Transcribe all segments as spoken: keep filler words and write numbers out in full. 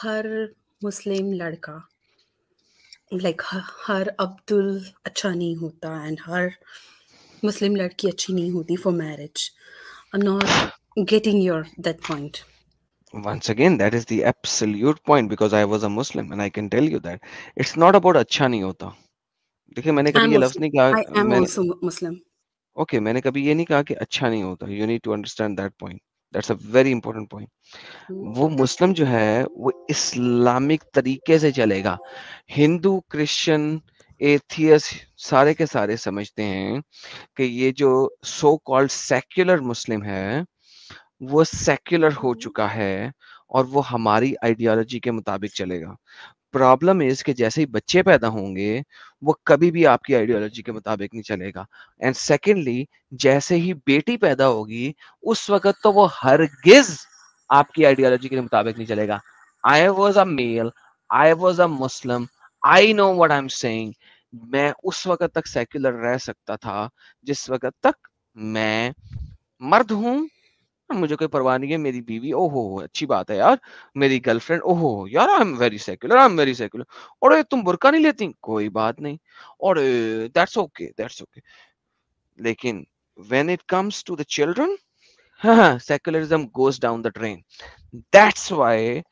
हर मुस्लिम लड़का like like, हर अब्दुल अच्छा नहीं होता एंड हर मुस्लिम लड़की अच्छी नहीं होती for marriage. I am not getting your that point. Once again, that is the absolute point because I was a Muslim and I can tell you that it's not about अच्छा नहीं होता. देखिए मैंने कभी ये लफ्ज़ नहीं कहा. I am also Muslim. Okay, मैंने कभी ये नहीं कहा कि अच्छा नहीं होता. You need to understand that point. That's a very important point. वो मुस्लिम जो है वो इस्लामिक तरीके से चलेगा. हिंदू, क्रिश्चियन, एथियस सारे के सारे समझते हैं कि ये जो सो कॉल्ड सेक्युलर मुस्लिम है वो सेक्युलर हो चुका है और वो हमारी आइडियोलॉजी के मुताबिक चलेगा. प्रॉब्लम इज कि जैसे ही बच्चे पैदा होंगे वो कभी भी आपकी आइडियोलॉजी के मुताबिक नहीं चलेगा. एंड सेकेंडली जैसे ही बेटी पैदा होगी उस वक्त तो वो हरगिज आपकी आइडियोलॉजी के मुताबिक नहीं चलेगा. I was a male, I was a Muslim, I know what I am saying. मैं उस वक्त तक सेक्युलर रह सकता था जिस वक्त तक मैं मर्द हूं, मुझे कोई परवाह नहीं है. मेरी बीवी, ओहो अच्छी बात है यार. मेरी गर्लफ्रेंड, ओहो यार I am very secular, I am very secular. और तुम बुर्का नहीं लेती, कोई बात नहीं. और दैट्स ओके, दैट्स ओके. लेकिन when it comes to the children, हाँ, secularism goes down the train. That's why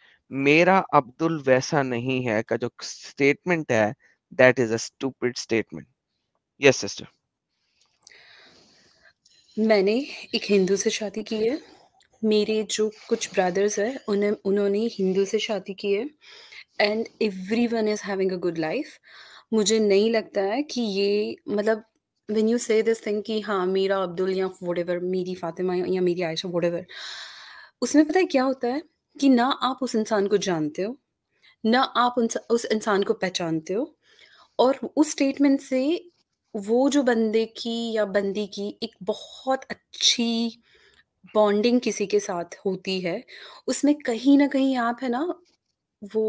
मेरा अब्दुल वैसा नहीं है का जो स्टेटमेंट है that is a stupid statement. Yes sister. मैंने एक हिंदू से शादी की है. मेरे जो कुछ ब्रदर्स हैं उन्हें उन्होंने हिंदू से शादी की है and everyone is having a good life. मुझे नहीं लगता है कि ये मतलब when you say this thing कि हाँ मेरा अब्दुल या व्हाटएवर, मेरी फातिमा या मेरी आयशा व्हाटएवर, उसमें पता है क्या होता है कि ना आप उस इंसान को जानते हो ना आप उस इंसान को पहचानते हो. और उस स्टेटमेंट से वो जो बंदे की या बंदी की एक बहुत अच्छी बॉन्डिंग किसी के साथ होती है उसमें कहीं ना कहीं आप है ना वो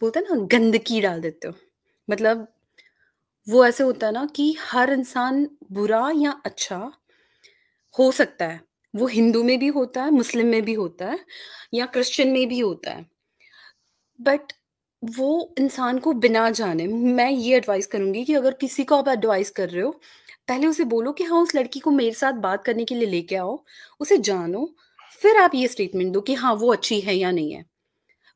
बोलते हैं ना गंदगी डाल देते हो. मतलब वो ऐसे होता है ना कि हर इंसान बुरा या अच्छा हो सकता है. वो हिंदू में भी होता है, मुस्लिम में भी होता है या क्रिश्चियन में भी होता है. बट वो इंसान को बिना जाने, मैं ये एडवाइस करूंगी कि अगर किसी को आप एडवाइस कर रहे हो पहले उसे बोलो कि हाँ उस लड़की को मेरे साथ बात करने के लिए लेके आओ, उसे जानो, फिर आप ये स्टेटमेंट दो कि हाँ वो अच्छी है या नहीं है.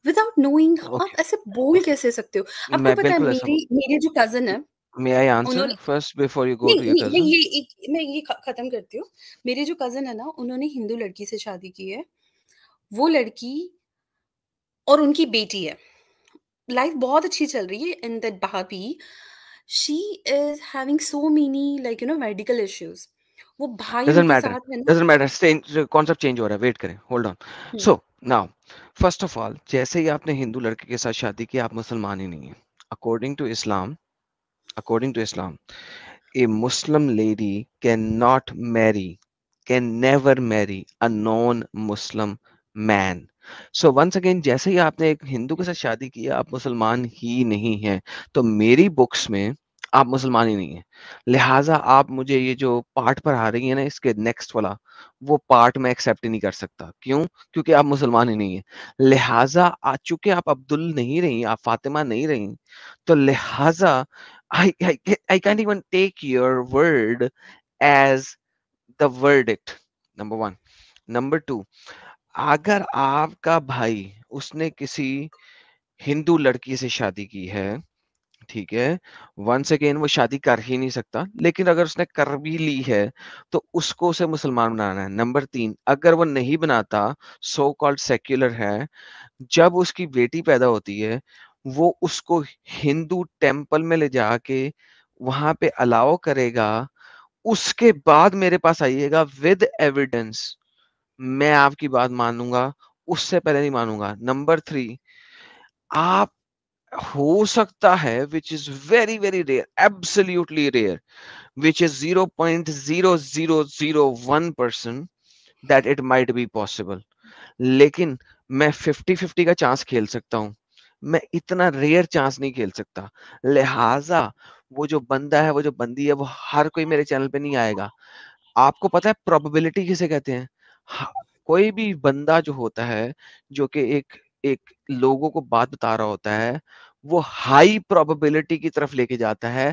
विदाउट नोइंग आप ऐसे बोल कैसे सकते हो? आपको पता है मेरी मेरे जो कजन है, मैं ये खत्म करती हूँ. मेरे जो कजन है ना उन्होंने हिंदू लड़की से शादी की है. वो लड़की और उनकी बेटी है, लाइफ बहुत अच्छी चल रही है. एंड दैट भाभी, she is having so many like you know medical issues. वो भाई doesn't matter, doesn't matter, concept change हो रहा है, वेट करें, hold on. So now first of all जैसे ही आपने हिंदू लड़के के साथ शादी की आप मुसलमान ही नहीं है. According to Islam, according to Islam a Muslim lady can not marry, can never marry a non Muslim man. So once again जैसे ही आपने एक हिंदू के साथ शादी की आप मुसलमान ही नहीं हैं. तो मेरी बुक्स में आप मुसलमान ही नहीं हैं. लिहाजा आप मुझे ये जो पार्ट पर आ रही है ना इसके नेक्स्ट वाला वो पार्ट मैं एक्सेप्ट ही नहीं कर सकता. क्यों? क्योंकि आप मुसलमान ही नहीं हैं. लिहाजा आ चुके आप अब्दुल नहीं रही, आप फातिमा नहीं रही, तो लिहाजा I I can't even take your word as the verdict. Number one. Number two, अगर आपका भाई उसने किसी हिंदू लड़की से शादी की है, ठीक है, वंस अगेन वो शादी कर ही नहीं सकता, लेकिन अगर उसने कर भी ली है तो उसको उसे मुसलमान बनाना है. नंबर तीन, अगर वो नहीं बनाता, सो कॉल्ड सेक्युलर है, जब उसकी बेटी पैदा होती है वो उसको हिंदू टेम्पल में ले जाके वहां पे अलाउ करेगा. उसके बाद मेरे पास आइएगा विद एविडेंस, मैं आपकी बात मानूंगा, उससे पहले नहीं मानूंगा. नंबर थ्री, आप हो सकता है which is very very rare, absolutely rare, which is zero point zero zero zero one percent that it might be possible. लेकिन मैं फिफ्टी फिफ्टी का चांस खेल सकता हूं, मैं इतना रेयर चांस नहीं खेल सकता. लिहाजा वो जो बंदा है, वो जो बंदी है, वो हर कोई मेरे चैनल पे नहीं आएगा. आपको पता है प्रोबेबिलिटी किसे कहते हैं? कोई भी बंदा जो होता है जो कि एक एक लोगों को बात बता रहा होता है वो हाई प्रोबेबिलिटी की तरफ लेके जाता है,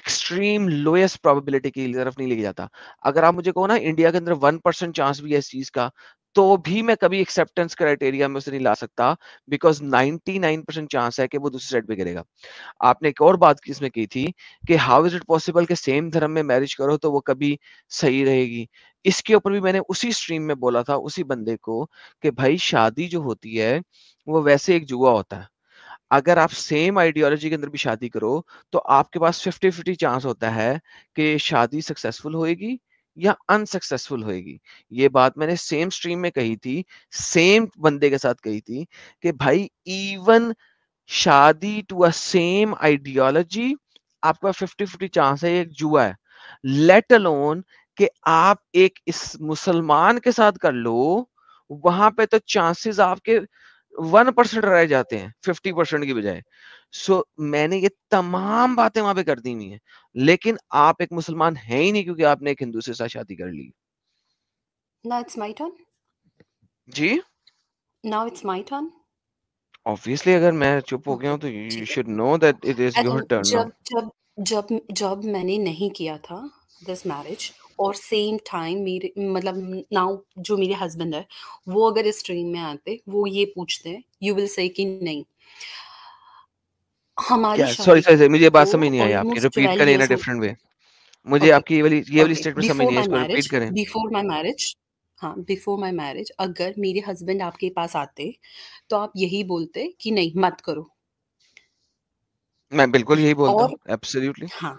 एक्सट्रीम लोएस्ट प्रोबेबिलिटी की तरफ नहीं लेके जाता। अगर आप मुझे कहो ना इंडिया के अंदर वन परसेंट चांस भी है इस चीज का, तो भी मैं कभी एक्सेप्टेंस क्राइटेरिया में उसे नहीं ला सकता, बिकॉज निन्यानवे परसेंट चांस है कि वो दूसरे साइड पे गिरेगा। आपने एक और बात इसमें की थी कि हाउ इज इट पॉसिबल कि सेम धर्म में मैरिज करो तो वो कभी सही रहेगी। इसके ऊपर भी मैंने उसी स्ट्रीम में बोला था उसी बंदे को कि भाई शादी जो होती है वो वैसे एक जुआ होता है, अगर आप सेम आइडियोलॉजी के अंदर भी शादी करो तो आपके पास फिफ्टी फिफ्टी चांस होता है कि शादी सक्सेसफुल होएगी या अनसक्सेसफुल होएगी। ये बात मैंने सेम स्ट्रीम में कही थी, सेम बंदे के साथ कही थी कि भाई इवन शादी टू अ सेम आइडियोलॉजी आपका फिफ्टी फिफ्टी चांस है, एक जुआ है। लेट अलोन कि आप एक इस मुसलमान के साथ कर लो, वहां पे तो चांसेस आपके वन परसेंट रह जाते हैं फिफ्टी परसेंट की बजाय। सो so, मैंने ये तमाम बातें वहां पे कर दी हुई हैं, लेकिन आप एक मुसलमान है ही नहीं क्योंकि आपने एक हिंदू से साथ शादी कर ली। Now it's my turn. Ji? Now it's my turn. Obviously, अगर मैं चुप हो गया हूं तो you should know that it is your turn. जब, जब, जब, जब मैंने नहीं किया था this marriage और सेम टाइम मेरे मतलब नाउ जो मेरे हस्बैंड है वो अगर इस स्ट्रीम में आते वो ये पूछते हैं यू विल से कि नहीं हमारी yeah, sorry, sorry, मुझे बात समझ नहीं आई आपकी, रिपीट करें इन अ डिफरेंट वे। मुझे okay, आपकी ये वाली ये वाली स्टेटमेंट समझ नहीं आई, इसको रिपीट करें। बिफोर माय मैरिज, हाँ बिफोर माय मैरिज अगर मेरे हस्बैंड आपके पास आते तो आप यही बोलते कि नहीं मत करो। मैं बिल्कुल यही बोलता हूं, एब्सोल्युटली। हां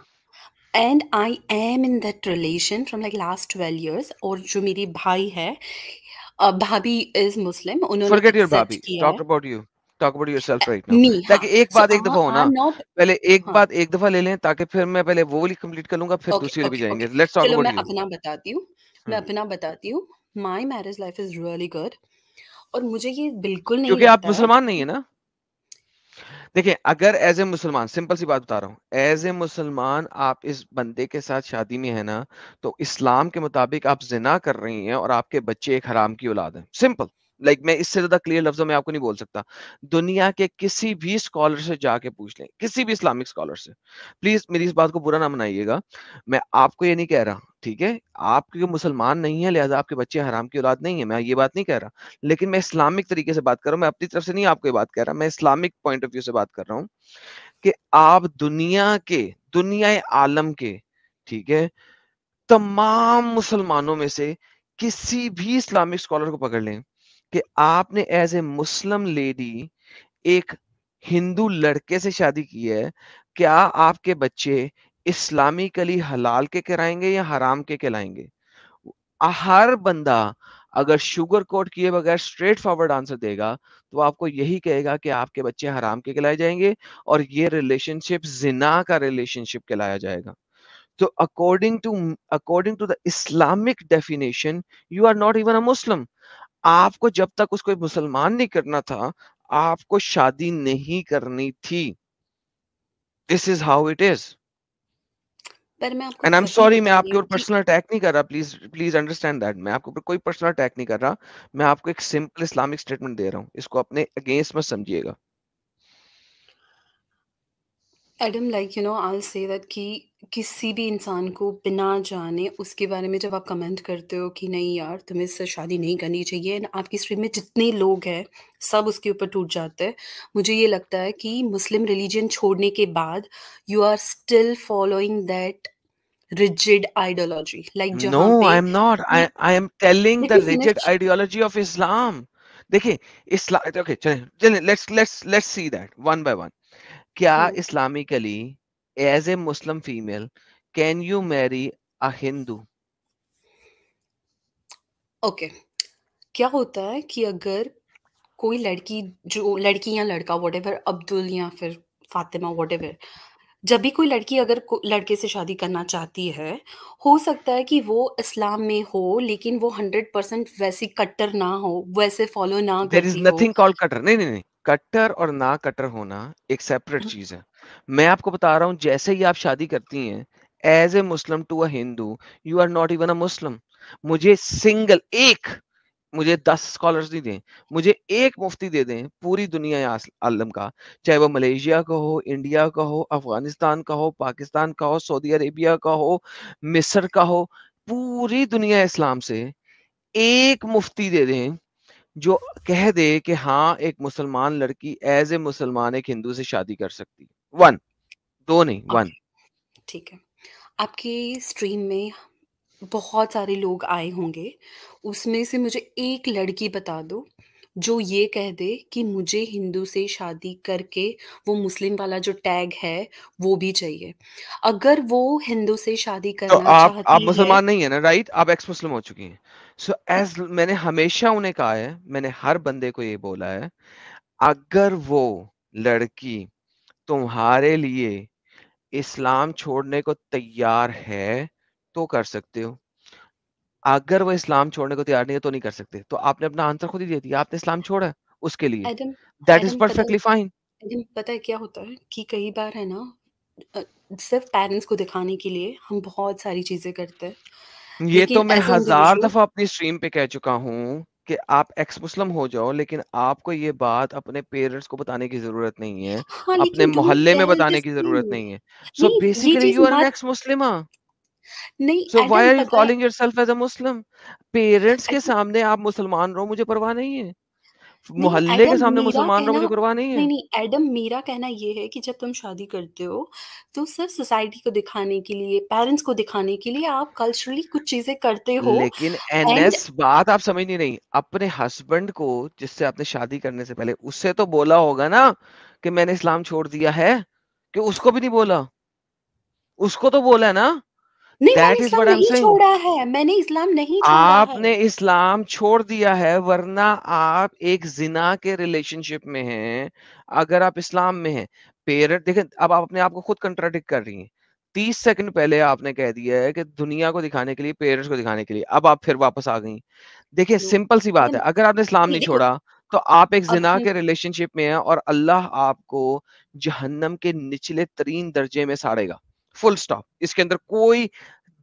and I am in that relation from like last twelve years. और जो मेरी भाई है भाभी इज मुस्लिम, उन्होंने फॉरगेट योर भाभी, talk about you, talk about yourself right now. ताकि एक बात एक दफा हो ना, पहले एक बात एक दफा ले लें ताकि फिर मैं पहले वो वाली कंप्लीट कर लूंगा फिर दूसरी वाली भी जाएंगे। Let's talk about you. मैं अपना बताती हूं, मैं अपना बताती हूं। My marriage life is really good और मुझे ये बिल्कुल नहीं, क्योंकि आप मुसलमान नहीं है ना। देखिए अगर एज ए मुसलमान, सिंपल सी बात बता रहा हूँ, एज ए मुसलमान आप इस बंदे के साथ शादी में है ना, तो इस्लाम के मुताबिक आप जिना कर रही हैं और आपके बच्चे एक हराम की औलाद है। सिंपल, लाइक like, मैं इससे ज्यादा क्लियर लफ्जों में आपको नहीं बोल सकता। दुनिया के किसी भी स्कॉलर से जाके पूछ लें, किसी भी इस्लामिक स्कॉलर से, प्लीज मेरी इस बात को बुरा ना मनाइएगा। मैं आपको ये नहीं कह रहा, ठीक है, आप क्योंकि मुसलमान नहीं है लिहाजा आपके बच्चे हराम की औलाद नहीं है, मैं ये बात नहीं कह रहा, लेकिन मैं इस्लामिक तरीके से बात कर रहा हूँ। मैं अपनी तरफ से नहीं आपको ये बात कह रहा, मैं इस्लामिक पॉइंट ऑफ व्यू से बात कर रहा हूँ कि आप दुनिया के, दुनिया आलम के, ठीक है, तमाम मुसलमानों में से किसी भी इस्लामिक स्कॉलर को पकड़ लें कि आपने एज ए मुस्लिम लेडी एक हिंदू लड़के से शादी की है, क्या आपके बच्चे इस्लामिकली हलाल के कहलाएंगे या हराम के कहलाएंगे? हर बंदा अगर शुगर कोट किए बगैर स्ट्रेट फॉरवर्ड आंसर देगा तो आपको यही कहेगा कि आपके बच्चे हराम के कहलाए जाएंगे और ये रिलेशनशिप जिना का रिलेशनशिप कहलाया जाएगा। तो according to according to the Islamic definition you are not even a Muslim. आपको जब तक उसको मुसलमान नहीं करना था, आपको शादी नहीं करनी थी। This is how it is. And I am sorry, मैं आपके ऊपर पर्सनल अटैक नहीं कर रहा, प्लीज प्लीज अंडरस्टैंड दैट। मैं आपके ऊपर कोई पर्सनल अटैक नहीं कर रहा, मैं आपको एक सिंपल इस्लामिक स्टेटमेंट दे रहा हूँ, इसको अपने अगेंस्ट में समझिएगा। Adam, like you know I will say that कि किसी भी इंसान को बिना जाने उसके बारे में जब आप कमेंट करते हो कि नहीं यार तुम्हें इससे शादी नहीं करनी चाहिए, आपकी स्ट्रीम में जितने लोग हैं सब उसके ऊपर टूट जाते हैं। मुझे ये लगता है कि मुस्लिम रिलीजन छोड़ने के बाद you are still following that rigid ideology, like जहां पे No, I am not. I I am telling the rigid ideology of Islam. देखिए इस्लाम, ओके चलें चलें let's let's let's see that one by one. क्या Islamically as a Muslim female, can you marry a Hindu? Okay. क्या होता है कि अगर कोई लड़की जो लड़की या लड़का whatever, अब्दुल या फिर फातिमा whatever, जब भी कोई लड़की अगर को, लड़के से शादी करना चाहती है, हो सकता है कि वो इस्लाम में हो लेकिन वो हंड्रेड परसेंट वैसी कट्टर ना हो, वैसे फॉलो ना There is nothing called कट्टर। नहीं नहीं नहीं, कट्टर और ना कट्टर होना एक सेपरेट चीज है। मैं आपको बता रहा हूँ जैसे ही आप शादी करती हैं as a Muslim to a Hindu, you are not even a Muslim. मुझे सिंगल एक मुझे दस स्कॉलर्स नहीं दें, मुझे एक मुफ्ती दे दें पूरी दुनिया आलम का, चाहे वो मलेशिया का हो, इंडिया का हो, अफगानिस्तान का हो, पाकिस्तान का हो, सऊदी अरेबिया का हो, मिस्र का हो, पूरी दुनिया इस्लाम से एक मुफ्ती दे दें जो कह दे कि हाँ एक मुसलमान लड़की एज ए मुसलमान एक हिंदू से शादी कर सकती है। वन, दो नहीं, वन। ठीक है, आपकी स्ट्रीम में बहुत सारे लोग आए होंगे, उसमें से मुझे एक लड़की बता दो जो ये कह दे कि मुझे हिंदू से शादी करके वो मुस्लिम वाला जो टैग है वो भी चाहिए। अगर वो हिंदू से शादी करना तो आप, चाहती आप मुसलमान नहीं है ना, राइट? आप एक्स मुस्लिम हो चुकी हैं। सो एज मैंने हमेशा उन्हें कहा है, मैंने हर बंदे को ये बोला है, अगर वो लड़की तुम्हारे लिए इस्लाम छोड़ने को तैयार है तो कर सकते हो, अगर वो इस्लाम छोड़ने को तैयार नहीं है तो नहीं कर सकते। तो आपने अपना आंसर खुद ही दे दिया, आपने इस्लाम छोड़ा उसके लिए, दैट इज परफेक्टली फाइन। पता है क्या होता है कि कई बार है ना सिर्फ पेरेंट्स को दिखाने के लिए हम बहुत सारी चीजें करते हैं। ये तो मैं हजार दफा अपनी स्ट्रीम पे कह चुका हूँ कि आप एक्स मुस्लिम हो जाओ, लेकिन आपको ये बात अपने पेरेंट्स को बताने की जरूरत नहीं है, हाँ, अपने मोहल्ले में बताने की जरूरत नहीं है। So basically you are ex Muslim नहीं, so why are you calling yourself as a Muslim? Parents के सामने आप मुसलमान रहो मुझे परवाह नहीं है, मोहल्ले के सामने मुसलमान रहो मुझे परवाह नहीं है। नहीं नहीं एडम, मेरा कहना ये है कि जब तुम शादी करते हो तो सिर्फ सोसाइटी को दिखाने के लिए, पेरेंट्स को दिखाने के लिए आप कल्चरली कुछ चीजें करते हो, लेकिन एनएस बात आप समझ नहीं रही। अपने हस्बैंड को जिससे आपने शादी करने से पहले उससे तो बोला होगा ना कि मैंने इस्लाम छोड़ दिया है, कि उसको भी नहीं बोला? उसको तो बोला ना, नहीं मैंने इस्लाम नहीं छोड़ा है, मैंने इस्लाम नहीं छोड़ा। आपने इस्लाम छोड़ दिया है, वरना आप एक जिना के रिलेशनशिप में हैं अगर आप इस्लाम में हैं। पेरेंट देखें, अब आप अपने आप को खुद कंट्राडिक्ट कर रही हैं। तीस सेकंड पहले आपने कह दिया है कि दुनिया को दिखाने के लिए, पेरेंट्स को दिखाने के लिए, अब आप फिर वापस आ गई। देखिए सिंपल सी बात है, अगर आपने इस्लाम नहीं छोड़ा तो आप एक जिना के रिलेशनशिप में हैं और अल्लाह आपको जहन्नम के निचले तरीन दर्जे में साड़ेगा, फुल स्टॉप। इसके अंदर कोई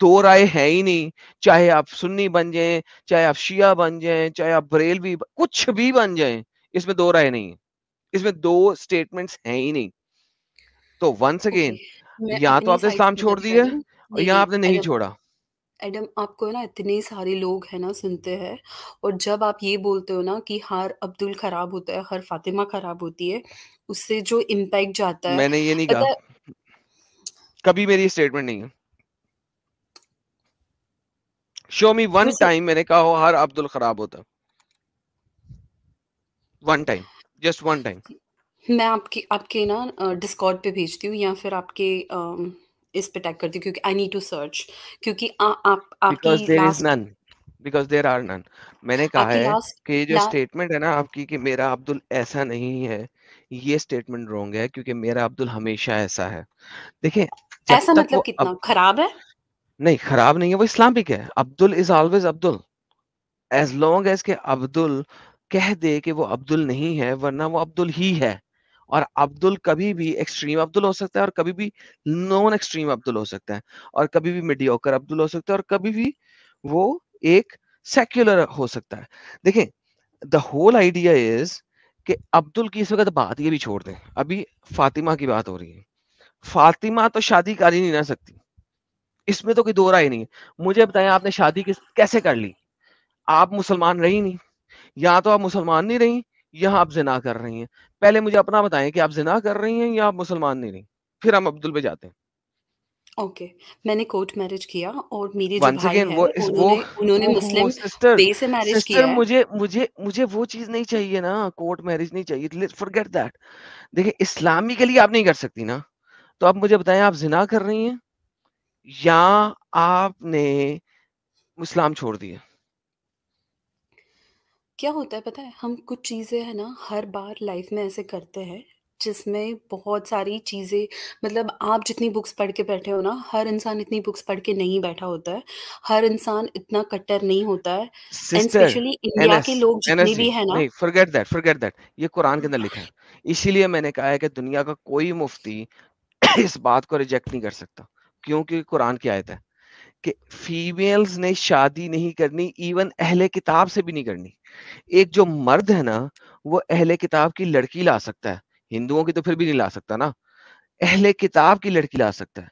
दो राय है ही नहीं, चाहे आप सुन्नी बन जाएं, चाहे आप शिया बन जाएं, चाहे आप बरेलवी, कुछ भी बन जाएं, इसमें दो राय नहीं है, इसमें दो स्टेटमेंट्स हैं ही नहीं। तो वंस अगेन, या तो आपने इस्लाम छोड़ दिया और या आपने नहीं छोड़ा। एडम, आपको ना इतने सारे लोग है ना सुनते हैं, और जब आप ये बोलते हो ना कि हर अब्दुल खराब होता है, हर फातिमा खराब होती है, उससे जो इम्पैक्ट जाता है। मैंने ये नहीं कहा, कभी मेरी स्टेटमेंट नहीं है। शो मी वन टाइम मैंने कहा हो हर अब्दुल खराब होता, one time, just one time. मैं आपके आपके ना डिस्कॉर्ड पे भेजती हूँ या फिर आपके uh, इस पे टैग करती हूँ, क्योंकि आई नीड टू सर्च, क्योंकि आ, आप आपकी last because there are none. मैंने कहा है कि जो स्टेटमेंट है ना आपकी कि मेरा अब्दुल ऐसा नहीं है, ये स्टेटमेंट रॉन्ग है, क्योंकि मेरा अब्दुल हमेशा ऐसा है। देखें ऐसा मतलब कितना खराब है? नहीं, खराब नहीं है, वो इस्लामिक है। Abdul is always Abdul, as long as के अब्दुल कह दे कि वो अब्दुल नहीं है, वरना वो अब्दुल ही है। और अब्दुल कभी भी एक्सट्रीम अब्दुल हो सकता है और कभी भी नॉन एक्सट्रीम अब्दुल हो सकता है और कभी भी मीडियोकर अब्दुल हो सकता है और कभी भी वो एक सेक्युलर हो सकता है। देखें द होल आइडिया इज कि अब्दुल की इस वक्त बात ये भी छोड़ दें, अभी फातिमा की बात हो रही है। फातिमा तो शादी कर ही नहीं ना सकती, इसमें तो कोई दो राय नहीं है। मुझे बताएं आपने शादी कैसे कर ली? आप मुसलमान रही नहीं, या तो आप मुसलमान नहीं रही या आप जिना कर रही हैं। पहले मुझे अपना बताएं कि आप जिना कर रही हैं या आप मुसलमान नहीं रही, फिर हम अब्दुल पे जाते हैं। Okay okay. मैंने कोर्ट मैरिज किया और मेरे जो भाई again, है, वो, उन्होंने, वो, उन्होंने मुस्लिम वे से मैरिज किया है। मुझे मुझे मुझे वो चीज नहीं चाहिए ना, कोर्ट मैरिज नहीं चाहिए, फॉरगेट दैट। देखिए इस्लामी के लिए आप नहीं कर सकती ना, तो आप मुझे बताएं आप जिना कर रही हैं या आपने इस्लाम छोड़ दिया? क्या होता है पता है, हम कुछ चीजें है ना हर बार लाइफ में ऐसे करते हैं जिसमें बहुत सारी चीज़ें, मतलब आप जितनी बुक्स पढ़ के बैठे हो ना, हर इंसान इतनी बुक्स पढ़ के नहीं बैठा होता है, हर इंसान इतना कट्टर नहीं होता है। स्पेशली इंडिया के लोग जितने भी है ना, फॉरगेट दैट, फॉरगेट दैट, ये कुरान के अंदर लिखा है। इसीलिए मैंने कहा है कि दुनिया का कोई मुफ्ती इस बात को रिजेक्ट नहीं कर सकता, क्योंकि कुरान की आयत है कि फीमेल्स ने शादी नहीं करनी, इवन अहले किताब से भी नहीं करनी। एक जो मर्द है ना वो अहले किताब की लड़की ला सकता है, हिंदुओं की तो फिर भी नहीं ला सकता ना, अहले किताब की लड़की ला सकता है।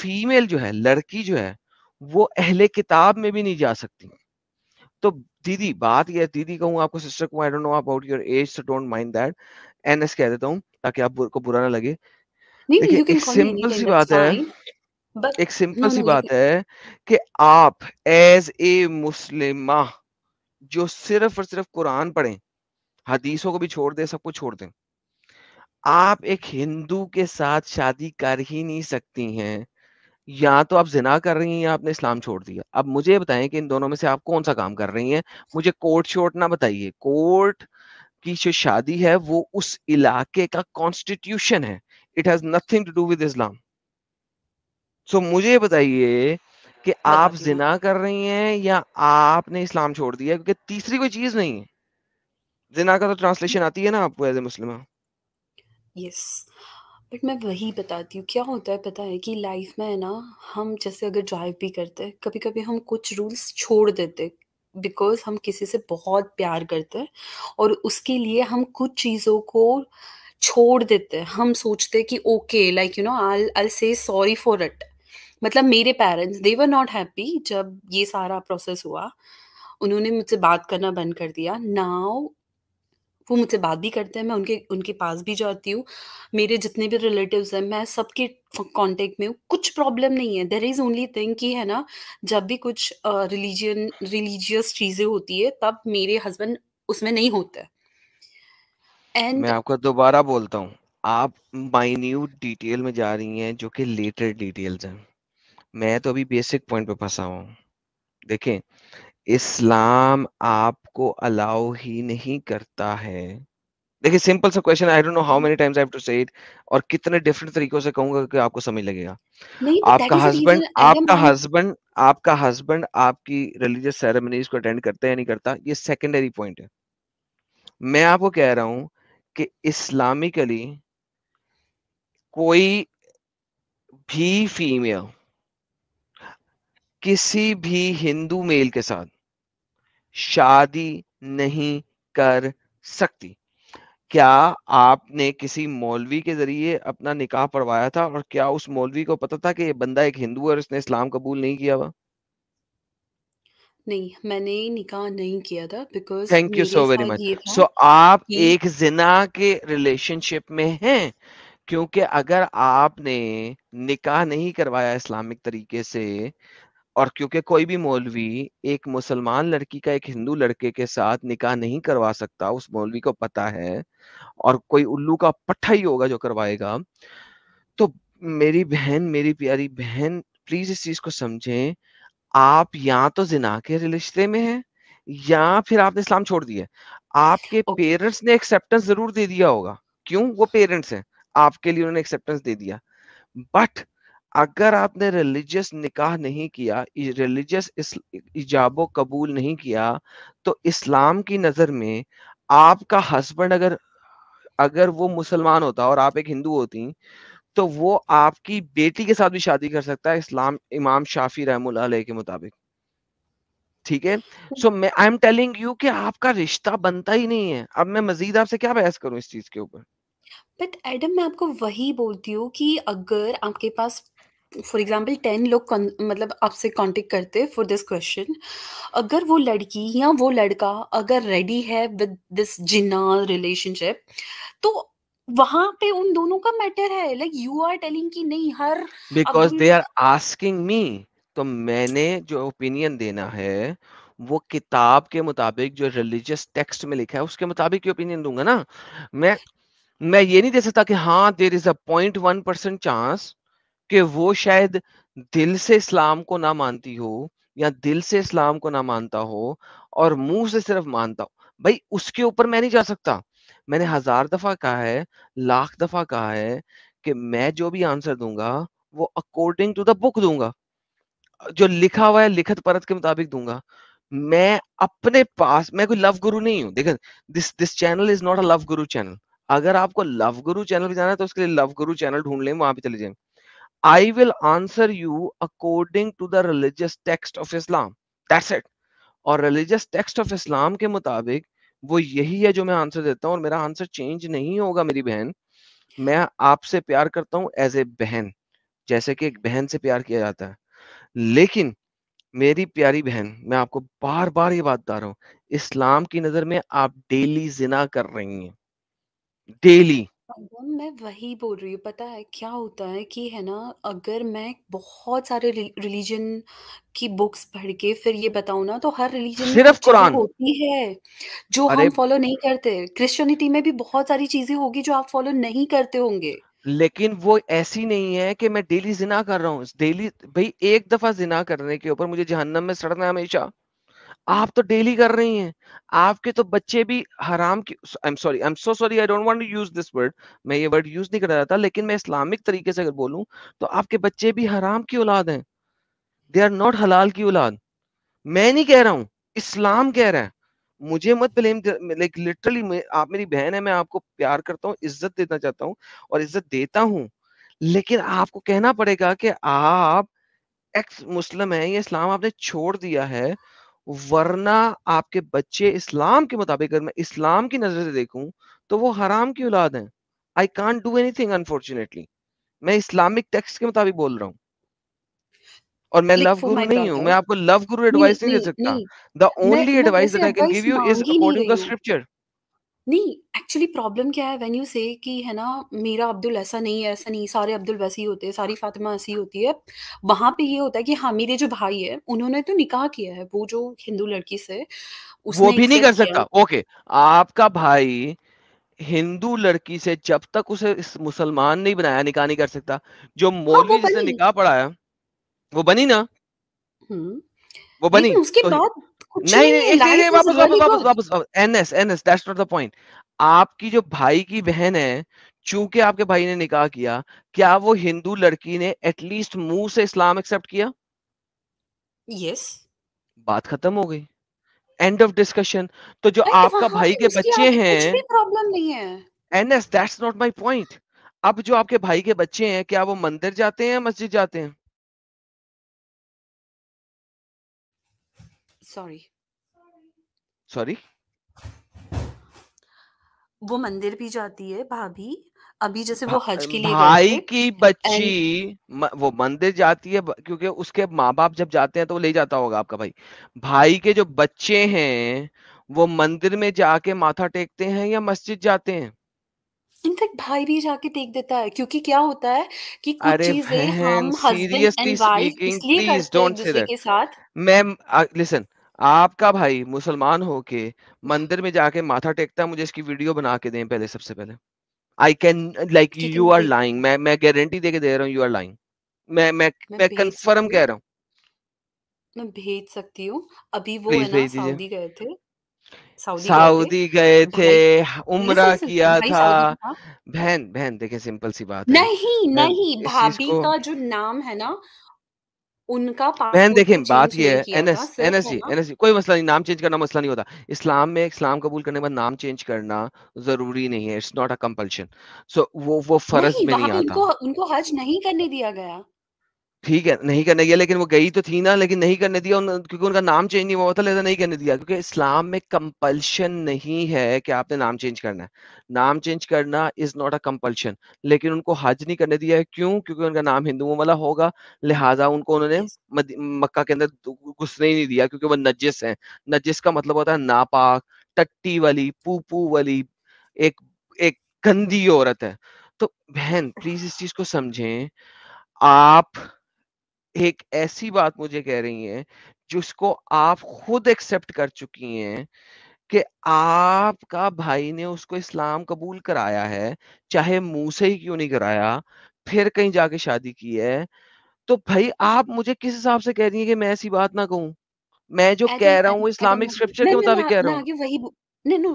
फीमेल जो है, लड़की जो है, वो अहले किताब में भी नहीं जा सकती। तो दीदी बात यह, दीदी कहूँ आपको, सिस्टर को, I don't know about your age, so don't mind that, एनएस कह देता हूँ ताकि आपको बुरा ना लगे। एक सिंपल सी बात है, एक सिंपल सी बात है कि आप एज ए मुस्लिमा जो सिर्फ और सिर्फ कुरान पढ़ें, हदीसों को भी छोड़ दें, सब कुछ छोड़ दें, आप एक हिंदू के साथ शादी कर ही नहीं सकती हैं। या तो आप जिना कर रही हैं या आपने इस्लाम छोड़ दिया। अब मुझे बताएं कि इन दोनों में से आप कौन सा काम कर रही हैं। मुझे कोर्ट शोर्ट ना बताइए। कोर्ट की जो शादी है वो उस इलाके का कॉन्स्टिट्यूशन है, it has nothing to do with Islam. So मुझे बताइए कि आप जिना कर रही हैं या आपने इस्लाम छोड़ दिया, क्योंकि तीसरी कोई चीज नहीं है। जिना का तो ट्रांसलेशन आती है ना आपको एज ए मुस्लिमा। Yes yes. बट मैं वही बताती हूँ क्या होता है पता है कि लाइफ में है ना, हम जैसे अगर ड्राइव भी करते हैं, कभी कभी हम कुछ रूल्स छोड़ देते बिकॉज हम किसी से बहुत प्यार करते हैं और उसके लिए हम कुछ चीज़ों को छोड़ देते हैं। हम सोचते हैं कि okay, like you know I I say sorry for it. मतलब मेरे parents they were not happy जब ये सारा प्रोसेस हुआ, उन्होंने मुझसे बात करना बंद कर दिया। नाउ वो मुझसे बात भी करते हैं, मैं उनके उनके पास भी जाती हूँ, मेरे जितने भी रिलेटिव्स हैं मैं सबके कांटेक्ट में हूँ, कुछ प्रॉब्लम नहीं है। देयर इज़ ओनली थिंग कि है ना, जब भी कुछ रिलीजियन रिलीजियस चीज़ें होती है तब मेरे हस्बैंड उसमें नहीं होते। एंड मैं आपको दोबारा बोलता हूँ, आप माइन्यूट डिटेल में जा रही हैं जो कि लेटर डिटेल्स हैं। मैं तो अभी बेसिक पॉइंट पे फंसा हुआ हूँ। देखें, इस्लाम आपको अलाउ ही नहीं करता है। देखिए सिंपल सा question, I don't know how many times I have to say it, और कितने डिफरेंट तरीकों से कहूंगा कि आपको समझ लगेगा। आपका हस्बैंड आपका हस्बैंड आपका हस्बैंड आपकी रिलीजियस सेरेमनीज को अटेंड करता है या नहीं करता, ये सेकेंडरी पॉइंट है। मैं आपको कह रहा हूं कि इस्लामिकली कोई भी फीमेल किसी भी हिंदू मेल के साथ शादी नहीं कर सकती। क्या आपने किसी मौलवी के जरिए अपना निकाह पढ़वाया था और क्या उस मौलवी को पता था कि ये बंदा एक हिंदू है और इसने इस्लाम कबूल नहीं किया हुआ? नहीं, मैंने निकाह नहीं किया था because, thank you so very much. So आप एक जिना के रिलेशनशिप में हैं, क्योंकि अगर आपने निकाह नहीं करवाया इस्लामिक तरीके से, और क्योंकि कोई भी मौलवी एक मुसलमान लड़की का एक हिंदू लड़के के साथ निकाह नहीं करवा सकता, उस मौलवी को पता है, और कोई उल्लू का पट्टा ही होगा जो करवाएगा। तो मेरी बहन, मेरी प्यारी बहन, प्लीज इस चीज को समझें, आप या तो जिना के रिश्ते में हैं या फिर आपने इस्लाम छोड़ दिया। आपके पेरेंट्स ने एक्सेप्टेंस जरूर दे दिया होगा, क्यों? वो पेरेंट्स हैं, आपके लिए उन्होंने एक्सेप्टेंस दे दिया। बट अगर आपने रिलीजियस निकाह नहीं किया, रिलीजियस इजाबो कबूल नहीं किया, तो इस्लाम की नजर में आपका हस्बैंड, अगर अगर वो मुसलमान होता और आप एक हिंदू होती, तो वो आपकी बेटी के साथ भी शादी कर सकता है, इस्लाम इमाम शाफी रहमतुल्लाह अलैह के मुताबिक। ठीक है? सो मैं आई एम टेलिंग यू कि आपका रिश्ता बनता ही नहीं है। अब मैं मजीद आपसे क्या बहस करूं इस चीज के ऊपर? बट एडम, मैं आपको वही बोलती हूँ कि अगर आपके पास फॉर एग्जाम्पल टेन लोग मतलब आपसे कांटेक्ट करते फॉर दिस क्वेश्चन, अगर वो लड़की या वो लड़का अगर रेडी है विद दिस जिना रिलेशनशिप, तो वहां पे उन दोनों का मैटर है। लाइक यू आर टेलिंग कि नहीं, हर because they are asking me, तो मैंने जो ओपिनियन देना है वो किताब के मुताबिक, जो रिलीजियस टेक्स्ट में लिखा है उसके मुताबिक ओपिनियन दूंगा ना। मैं मैं ये नहीं दे सकता कि हाँ there is a point one percent chance कि वो शायद दिल से इस्लाम को ना मानती हो या दिल से इस्लाम को ना मानता हो और मुंह से सिर्फ मानता हो। भाई उसके ऊपर मैं नहीं जा सकता। मैंने हजार दफा कहा है, लाख दफा कहा है कि मैं जो भी आंसर दूंगा वो अकॉर्डिंग टू द बुक दूंगा, जो लिखा हुआ है लिखित परत के मुताबिक दूंगा। मैं अपने पास, मैं कोई लव गुरु नहीं हूँ। देखो, this this channel is not a love guru channel. अगर आपको लव गुरु चैनल पे जाना है तो उसके लिए लव गुरु चैनल ढूंढ लें, वहां पे चले जाएं। I will answer you according to the religious text of Islam. That's it. और religious text of Islam के मुताबिक वो यही है जो मैं आंसर देता हूँ और मेरा आंसर चेंज नहीं होगा मेरी बहन। मैं आपसे प्यार करता हूँ एज ए बहन, जैसे कि एक बहन से प्यार किया जाता है। लेकिन मेरी प्यारी बहन, मैं आपको बार बार ये बात बता रहा हूँ, इस्लाम की नजर में आप डेली जिना कर रही हैं, डेली। मैं वही बोल रही हूँ। पता है क्या होता है कि है ना, अगर मैं बहुत सारे रिलीजन की बुक्स पढ़ के फिर ये बताऊँ ना, तो हर रिलीजन में सिर्फ कुरान होती है जो हम फॉलो नहीं करते। क्रिश्चियनिटी में भी बहुत सारी चीजें होगी जो आप फॉलो नहीं करते होंगे, लेकिन वो ऐसी नहीं है कि मैं डेली जिना कर रहा हूँ डेली। भाई एक दफा जिना करने के ऊपर मुझे जहन्नम में सड़ना है हमेशा। आप तो डेली कर रही हैं, आपके तो बच्चे भी हराम की, I am sorry, I am so sorry, I don't want to use this word, मैं ये वर्ड यूज नहीं कर रहा था, लेकिन मैं इस्लामिक तरीके से अगर बोलूं तो आपके बच्चे भी हराम की औलाद हैं, दे आर नॉट हलाल की औलाद। मैं नहीं कह रहा हूँ, इस्लाम कह रहा है। मुझे मत ब्लेम, लाइक लिटरली आप मेरी बहन है, मैं आपको प्यार करता हूँ, इज्जत देना चाहता हूँ और इज्जत देता हूँ, लेकिन आपको कहना पड़ेगा कि आप एक्स मुस्लिम है, ये इस्लाम आपने छोड़ दिया है, वरना आपके बच्चे इस्लाम के मुताबिक, अगर मैं इस्लाम की नजर से देखूं तो वो हराम की औलाद हैं। I can't do anything unfortunately. मैं इस्लामिक टेक्स्ट के मुताबिक बोल रहा हूँ और मैं लव गुरु नहीं हूँ, मैं आपको लव गुरु एडवाइस नहीं दे सकता। The only advice that I can give you is according to the scripture. नहीं, एक्चुअली प्रॉब्लम क्या है, व्हेन यू से कि है ना मेरा अब्दुल ऐसा नहीं है, ऐसा नहीं, सारे अब्दुल वैसे ही होते हैं, सारी फातिमा ऐसी होती है। वहां पे ये होता है कि हाँ मेरे जो भाई है उन्होंने तो निकाह किया है, वो जो हिंदू लड़की से उसने वो भी नहीं कर सकता। ओके, आपका भाई हिंदू लड़की से जब तक उसे मुसलमान नहीं बनाया निकाह नहीं कर सकता। जो मौलवी जिसने निकाह पढ़ाया वो बनी ना, वो बनी, उसके बाद नहीं नहीं नहीं वापस वापस वापस वापस एनएस एनएस दैट्स नॉट द पॉइंट। आपकी जो भाई की बहन है, चूंकि आपके भाई ने निकाह किया, क्या वो हिंदू लड़की ने एटलीस्ट मुंह से इस्लाम एक्सेप्ट किया? यस, बात खत्म हो गई, एंड ऑफ डिस्कशन। तो जो आपका भाई के बच्चे हैं, प्रॉब्लम नहीं है। एनएस दैट्स नॉट माय पॉइंट। अब जो आपके भाई के बच्चे हैं, क्या वो मंदिर जाते हैं, मस्जिद जाते हैं? सॉरी सॉरी वो मंदिर भी जाती है भाभी। अभी जैसे वो हज के लिए, भाई की बच्ची And... वो मंदिर जाती है क्योंकि उसके माँ बाप जब जाते हैं तो वो ले जाता होगा आपका भाई। भाई के जो बच्चे हैं वो मंदिर में जाके माथा टेकते हैं या मस्जिद जाते हैं? इनफैक्ट भाई भी जाके टेक देता है, क्योंकि क्या होता है कि कुछ चीजें हम हस्बैंड एंड वाइफ इसलिए करते हैं दूसरे के साथ। मैं लिसन, आपका भाई मुसलमान होके मंदिर में जाके माथा टेकता है, मुझे इसकी वीडियो बना के दें पहले, सबसे पहले। I can like you are lying, मैं मैं गारंटी देके दे रहा हूँ यू आर लाइंग। मैं मैं मैं कंफर्म कह रहा हूँ, मैं भेज सकती हूँ। अभी वो है ना सऊदी गए थे, सऊदी, सऊदी गए थे, उम्रा किया था। बहन बहन देखे, सिंपल सी बात है। नहीं नहीं, भाभी का जो नाम है ना उनका, बहन देखे बात ये है, एनएस एनएस एनएस कोई मसला नहीं, नाम चेंज करना मसला नहीं होता इस्लाम में। इस्लाम कबूल करने के बाद नाम चेंज करना जरूरी नहीं है, it's not a compulsion. So वो वो फर्ज में नहीं आता। उनको हज नहीं करने दिया गया, ठीक है, नहीं करने दिया, लेकिन वो गई तो थी ना, लेकिन नहीं करने दिया क्योंकि उनका नाम चेंज नहीं हुआ था, लेकिन नहीं करने दिया क्योंकि इस्लाम में कंपल्शन नहीं है कि आपने नाम चेंज करना है। नाम चेंज करना इज नॉट अ कंपल्शन, लेकिन उनको हज नहीं करने दिया है। क्यों? क्योंकि उनका नाम हिंदुओं वाला होगा, लिहाजा उनको उन्होंने मक्का के अंदर घुसने ही नहीं दिया क्योंकि वो नजिस है। नजिस का मतलब होता है नापाक, टट्टी वाली, पूपू वाली, एक एक गंदी औरत है। तो बहन प्लीज इस चीज को समझें। आप एक ऐसी बात मुझे कह रही हैं जिसको आप खुद एक्सेप्ट कर चुकी हैं कि आपका भाई ने उसको इस्लाम कबूल कराया है, चाहे मुंह से ही क्यों नहीं कराया, फिर कहीं जाके शादी की है। तो भाई आप मुझे किस हिसाब से कह रही हैं कि मैं ऐसी बात ना कहूं? मैं जो कह रहा हूँ इस्लामिक स्क्रिप्चर के मुताबिक कह रहा हूँ। नहीं नो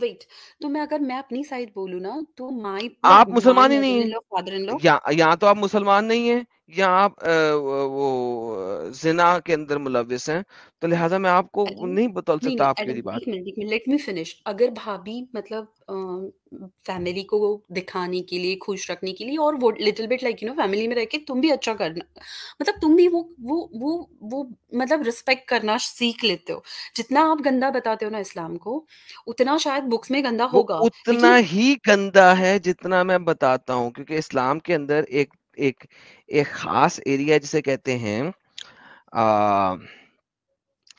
वेट, तो मैं अगर मैं अपनी साइड बोलूं ना तो माय, आप मुसलमान ही नहीं है, फादर इन लॉ, या या तो आप मुसलमान नहीं है या आप आ, वो जिना के अंदर मुलविस हैं, तो लिहाजा मैं आपको नहीं बता सकता आपकी बात। Let me finish. अगर भाभी मतलब फैमिली को दिखाने के लिए, खुश रखने के लिए, और वो little bit like you know family में रह के तुम भी अच्छा करना, मतलब तुम भी वो वो वो वो मतलब रिस्पेक्ट करना सीख लेते हो। जितना आप गंदा बताते हो ना इस्लाम को, उतना शायद बुक्स में गंदा वो होगा, उतना लेकिन ही गंदा है जितना मैं बताता हूँ। क्योंकि इस्लाम के अंदर एक एक एक खास एरिया है जिसे कहते हैं आ,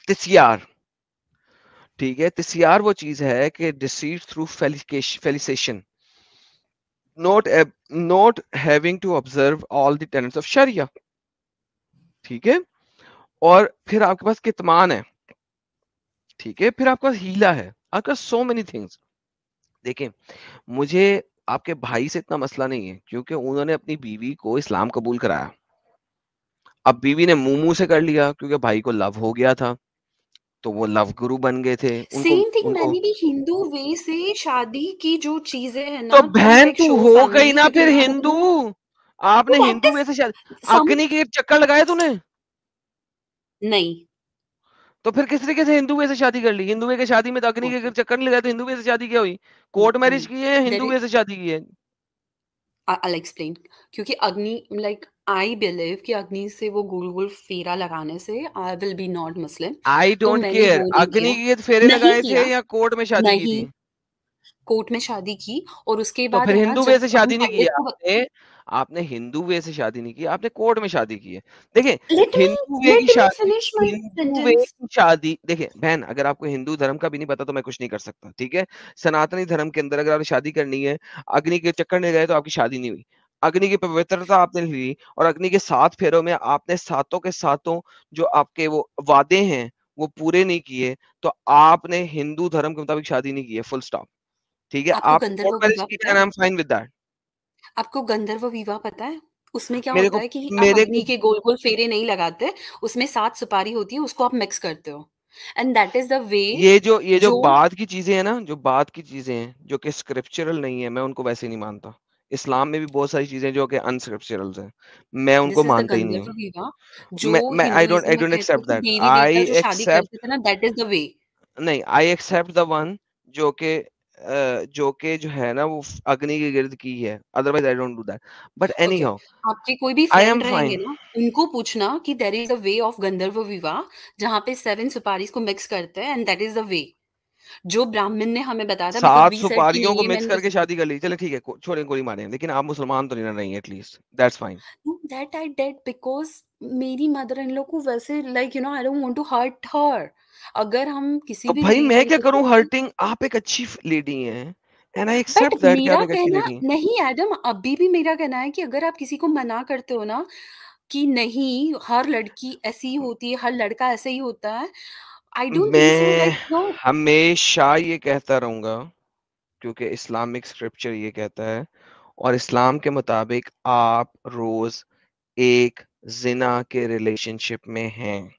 तिस्यार। ठीक है, तिस्यार वो चीज है कि deceit through felicitation, not not having to observe all the tenets of शरिया। ठीक है, और फिर आपके पास कितमान है, ठीक है, फिर आपके पास हीला है, आपके पास सो मेनी थिंग्स। देखें, मुझे आपके भाई से इतना मसला नहीं है क्योंकि उन्होंने अपनी बीवी को इस्लाम कबूल कराया। अब बीवी ने मुंह मुंह से कर लिया क्योंकि भाई को लव हो गया था, तो वो लव गुरु बन गए थे। सेम थिंग, मैंने भी हिंदू वे से शादी की जो चीजें है ना, तो बहन तू हो गई ना फिर हिंदू। आपने हिंदू वे से शादी, अग्नि के चक्कर लगाए तूने? नहीं। तो फिर किस तरीके से हिंदू वे से शादी कर ली? हिंदू वे के शादी में तो अग्नि के चक्कर नहीं लगाए, तो हिंदू वे से शादी क्या हुई? कोर्ट मैरिज की है, हिंदू वे से शादी की है। I'll explain, क्योंकि अग्नि लाइक आई बिलीव कि अग्नि से वो गोल गोल फेरा लगाने से I will be not Muslim. I don't care अग्नि के फेरे लगाए थे या कोर्ट में शादी की थी? कोर्ट में शादी की, और उसके बाद तो फिर हिंदू वे से शादी नहीं की आपने। आपने हिंदू वे से शादी नहीं की, आपने कोर्ट में शादी की है। देखें, हिंदू वे की शादी, हिंदू वे की शादी। देखें बहन, अगर आपको हिंदू धर्म का भी नहीं पता तो मैं कुछ नहीं कर सकता। ठीक है, सनातनी धर्म के अंदर अगर आपने शादी करनी है, अग्नि के चक्कर नहीं गए तो आपकी शादी नहीं हुई। अग्नि की पवित्रता आपने ली, और अग्नि के सात फेरों में आपने सातों के सातों जो आपके वो वादे हैं वो पूरे नहीं किए, तो आपने हिंदू धर्म के मुताबिक शादी नहीं की है, फुल स्टॉप। ठीक है, आप आपको गंधर्व विवाह पता है? उसमें क्या होता है कि आप अग्नि के गोल गोल फेरे नहीं लगाते, उसमें सात सुपारी होती है, उसको आप मिक्स करते हो, and that is the way. ये जो ये जो, जो बाद की चीजें है ना, जो बाद की चीजें हैं जो कि स्क्रिप्चरल नहीं है, मैं उनको वैसे नहीं मानता। इस्लाम में भी बहुत सारी चीजें जो कि अनस्क्रिप्चरल हैं, मैं उनको मानता ही नहीं हूं। I don't I don't accept that. I accept ना दैट इज द वे। नहीं, आई एक्सेप्ट द वन जो कि जो के जो है ना वो अग्नि के गिर्द की है, otherwise I don't do that. But anyhow, आपके कोई भी फ्रेंड रहेंगे ना, उनको पूछना कि there is a way of गंधर्व विवाह, जहां पे सेवन सुपारीज को मिक्स करते हैं, and that is the way जो ब्राह्मण ने हमें बताया था। सात सुपारियों को मिक्स करके शादी कर ली, चले ठीक है, छोड़ें, गोली मारें, लेकिन आप मुसलमान तो नहीं रहे हैं, at least that's fine. That I did because मेरी मदर इन लॉ को वैसे like you know I don't want to hurt her. अगर हम किसी भी, भाई मैं क्या करूं हर्टिंग? आप एक अच्छी लेडी हैं, एंड आई एक्सेप्ट दैट कि आप एक अच्छी लेडी हैं। नहीं एडम, अभी भी मेरा कहना है कि अगर आप किसी को मना करते हो ना कि नहीं, हर लड़की ऐसी होती है, हर लड़का ऐसा ही होता है, I don't मैं think so, like, no. हमेशा ये कहता रहूंगा क्योंकि इस्लामिक स्क्रिप्चर ये कहता है, और इस्लाम के मुताबिक आप रोज एक जिना के रिलेशनशिप में हैं।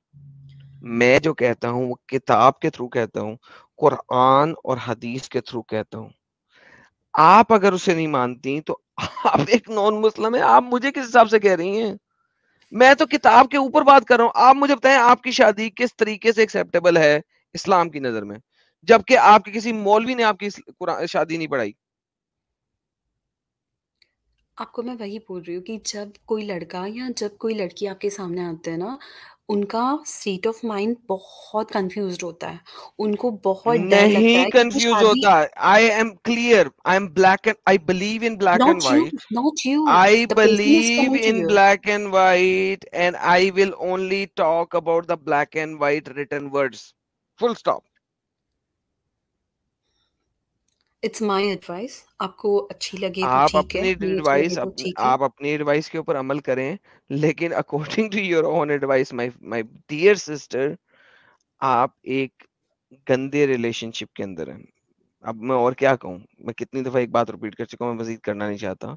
मैं जो कहता हूँ वो किताब के थ्रू कहता हूँ, कुरान और हदीस के थ्रू कहता हूँ। आप अगर उसे नहीं मानती तो आप एक नॉन मुस्लिम है। आप मुझे किस हिसाब से कह रही हैं? मैं तो किताब के ऊपर बात कर रहा हूँ। आप मुझे बताएं आपकी शादी किस तरीके से एक्सेप्टेबल है इस्लाम की नजर में, जबकि आपके किसी मौलवी ने आपकी शादी नहीं पढ़ाई। आपको मैं वही बोल रही हूँ कि जब कोई लड़का या जब कोई लड़की आपके सामने आते हैं ना, उनका स्टेट ऑफ माइंड बहुत कंफ्यूज होता है, उनको बहुत डर लगता है। नहीं कंफ्यूज होता है, I am clear, I am black and, I believe in black and white, not you. I believe in black and white, and I will only talk about the black and white written words, full stop. It's my advice, आपको अच्छी लगे आप तो अपनी advice आप, आप अपनी advice के ऊपर अमल करें, लेकिन according to your own advice my my dear sister, आप एक गंदे रिलेशनशिप के अंदर हैं। अब मैं और क्या कहूँ, मैं कितनी दफा एक बात रिपीट कर चुका हूँ, मैं मजीद करना नहीं चाहता।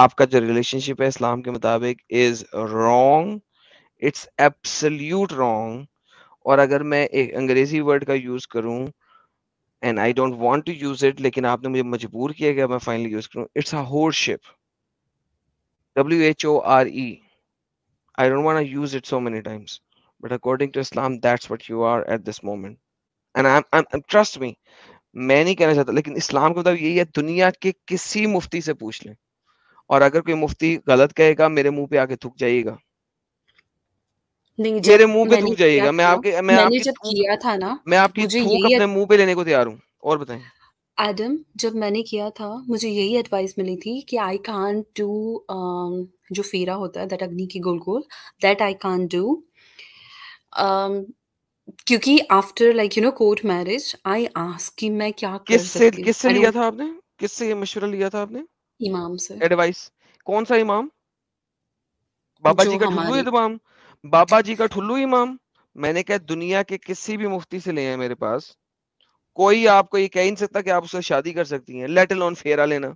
आपका जो रिलेशनशिप है इस्लाम के मुताबिक is wrong, it's absolute wrong. और अगर मैं एक अंग्रेजी वर्ड का यूज करूँ, And I don't want to use it, लेकिन आपने मुझे मजबूर किया कि मैं फाइनली यूज करूं, it's a worship, W H O R E। I don't want to use it so many times, but according to Islam, that's what you are at this moment. And I'm, I'm, I'm trust me, मैं नहीं कहना चाहता, लेकिन इस्लाम का मतलब यही है, दुनिया के किसी मुफ्ती से पूछ लें, और अगर कोई मुफ्ती गलत कहेगा मेरे मुंह पे आके थूक जाइएगा, नहीं मेरे मुंह पे थूक जाइएगा। मैं आपके मैं आपकी जब किया था ना, मैं आपकी थूक अपने मुंह पे लेने को तैयार हूँ। और बताएं एडम, जब मैंने किया था मुझे यही एडवाइस मिली थी कि आई कांट डू, जो फेरा होता है दैट अग्नि की गोल गोल, दैट आई कांट डू, क्योंकि after like you know court marriage I ask कि मैं क्या कर सकती हूं। किससे लिया था आपने, किससे ये मशवरा लिया था आपने? इमाम से एडवाइस। कौन सा इमाम? बाबा जी का ठुल्लू इमाम, बाबा जी का ठुल्लू इमाम। मैंने कहा दुनिया के किसी भी मुफ्ती से ले आए मेरे पास, कोई आपको ये कह ही नहीं सकता कि आप उससे शादी कर सकती हैं, लेट अलोन फेरा लेना।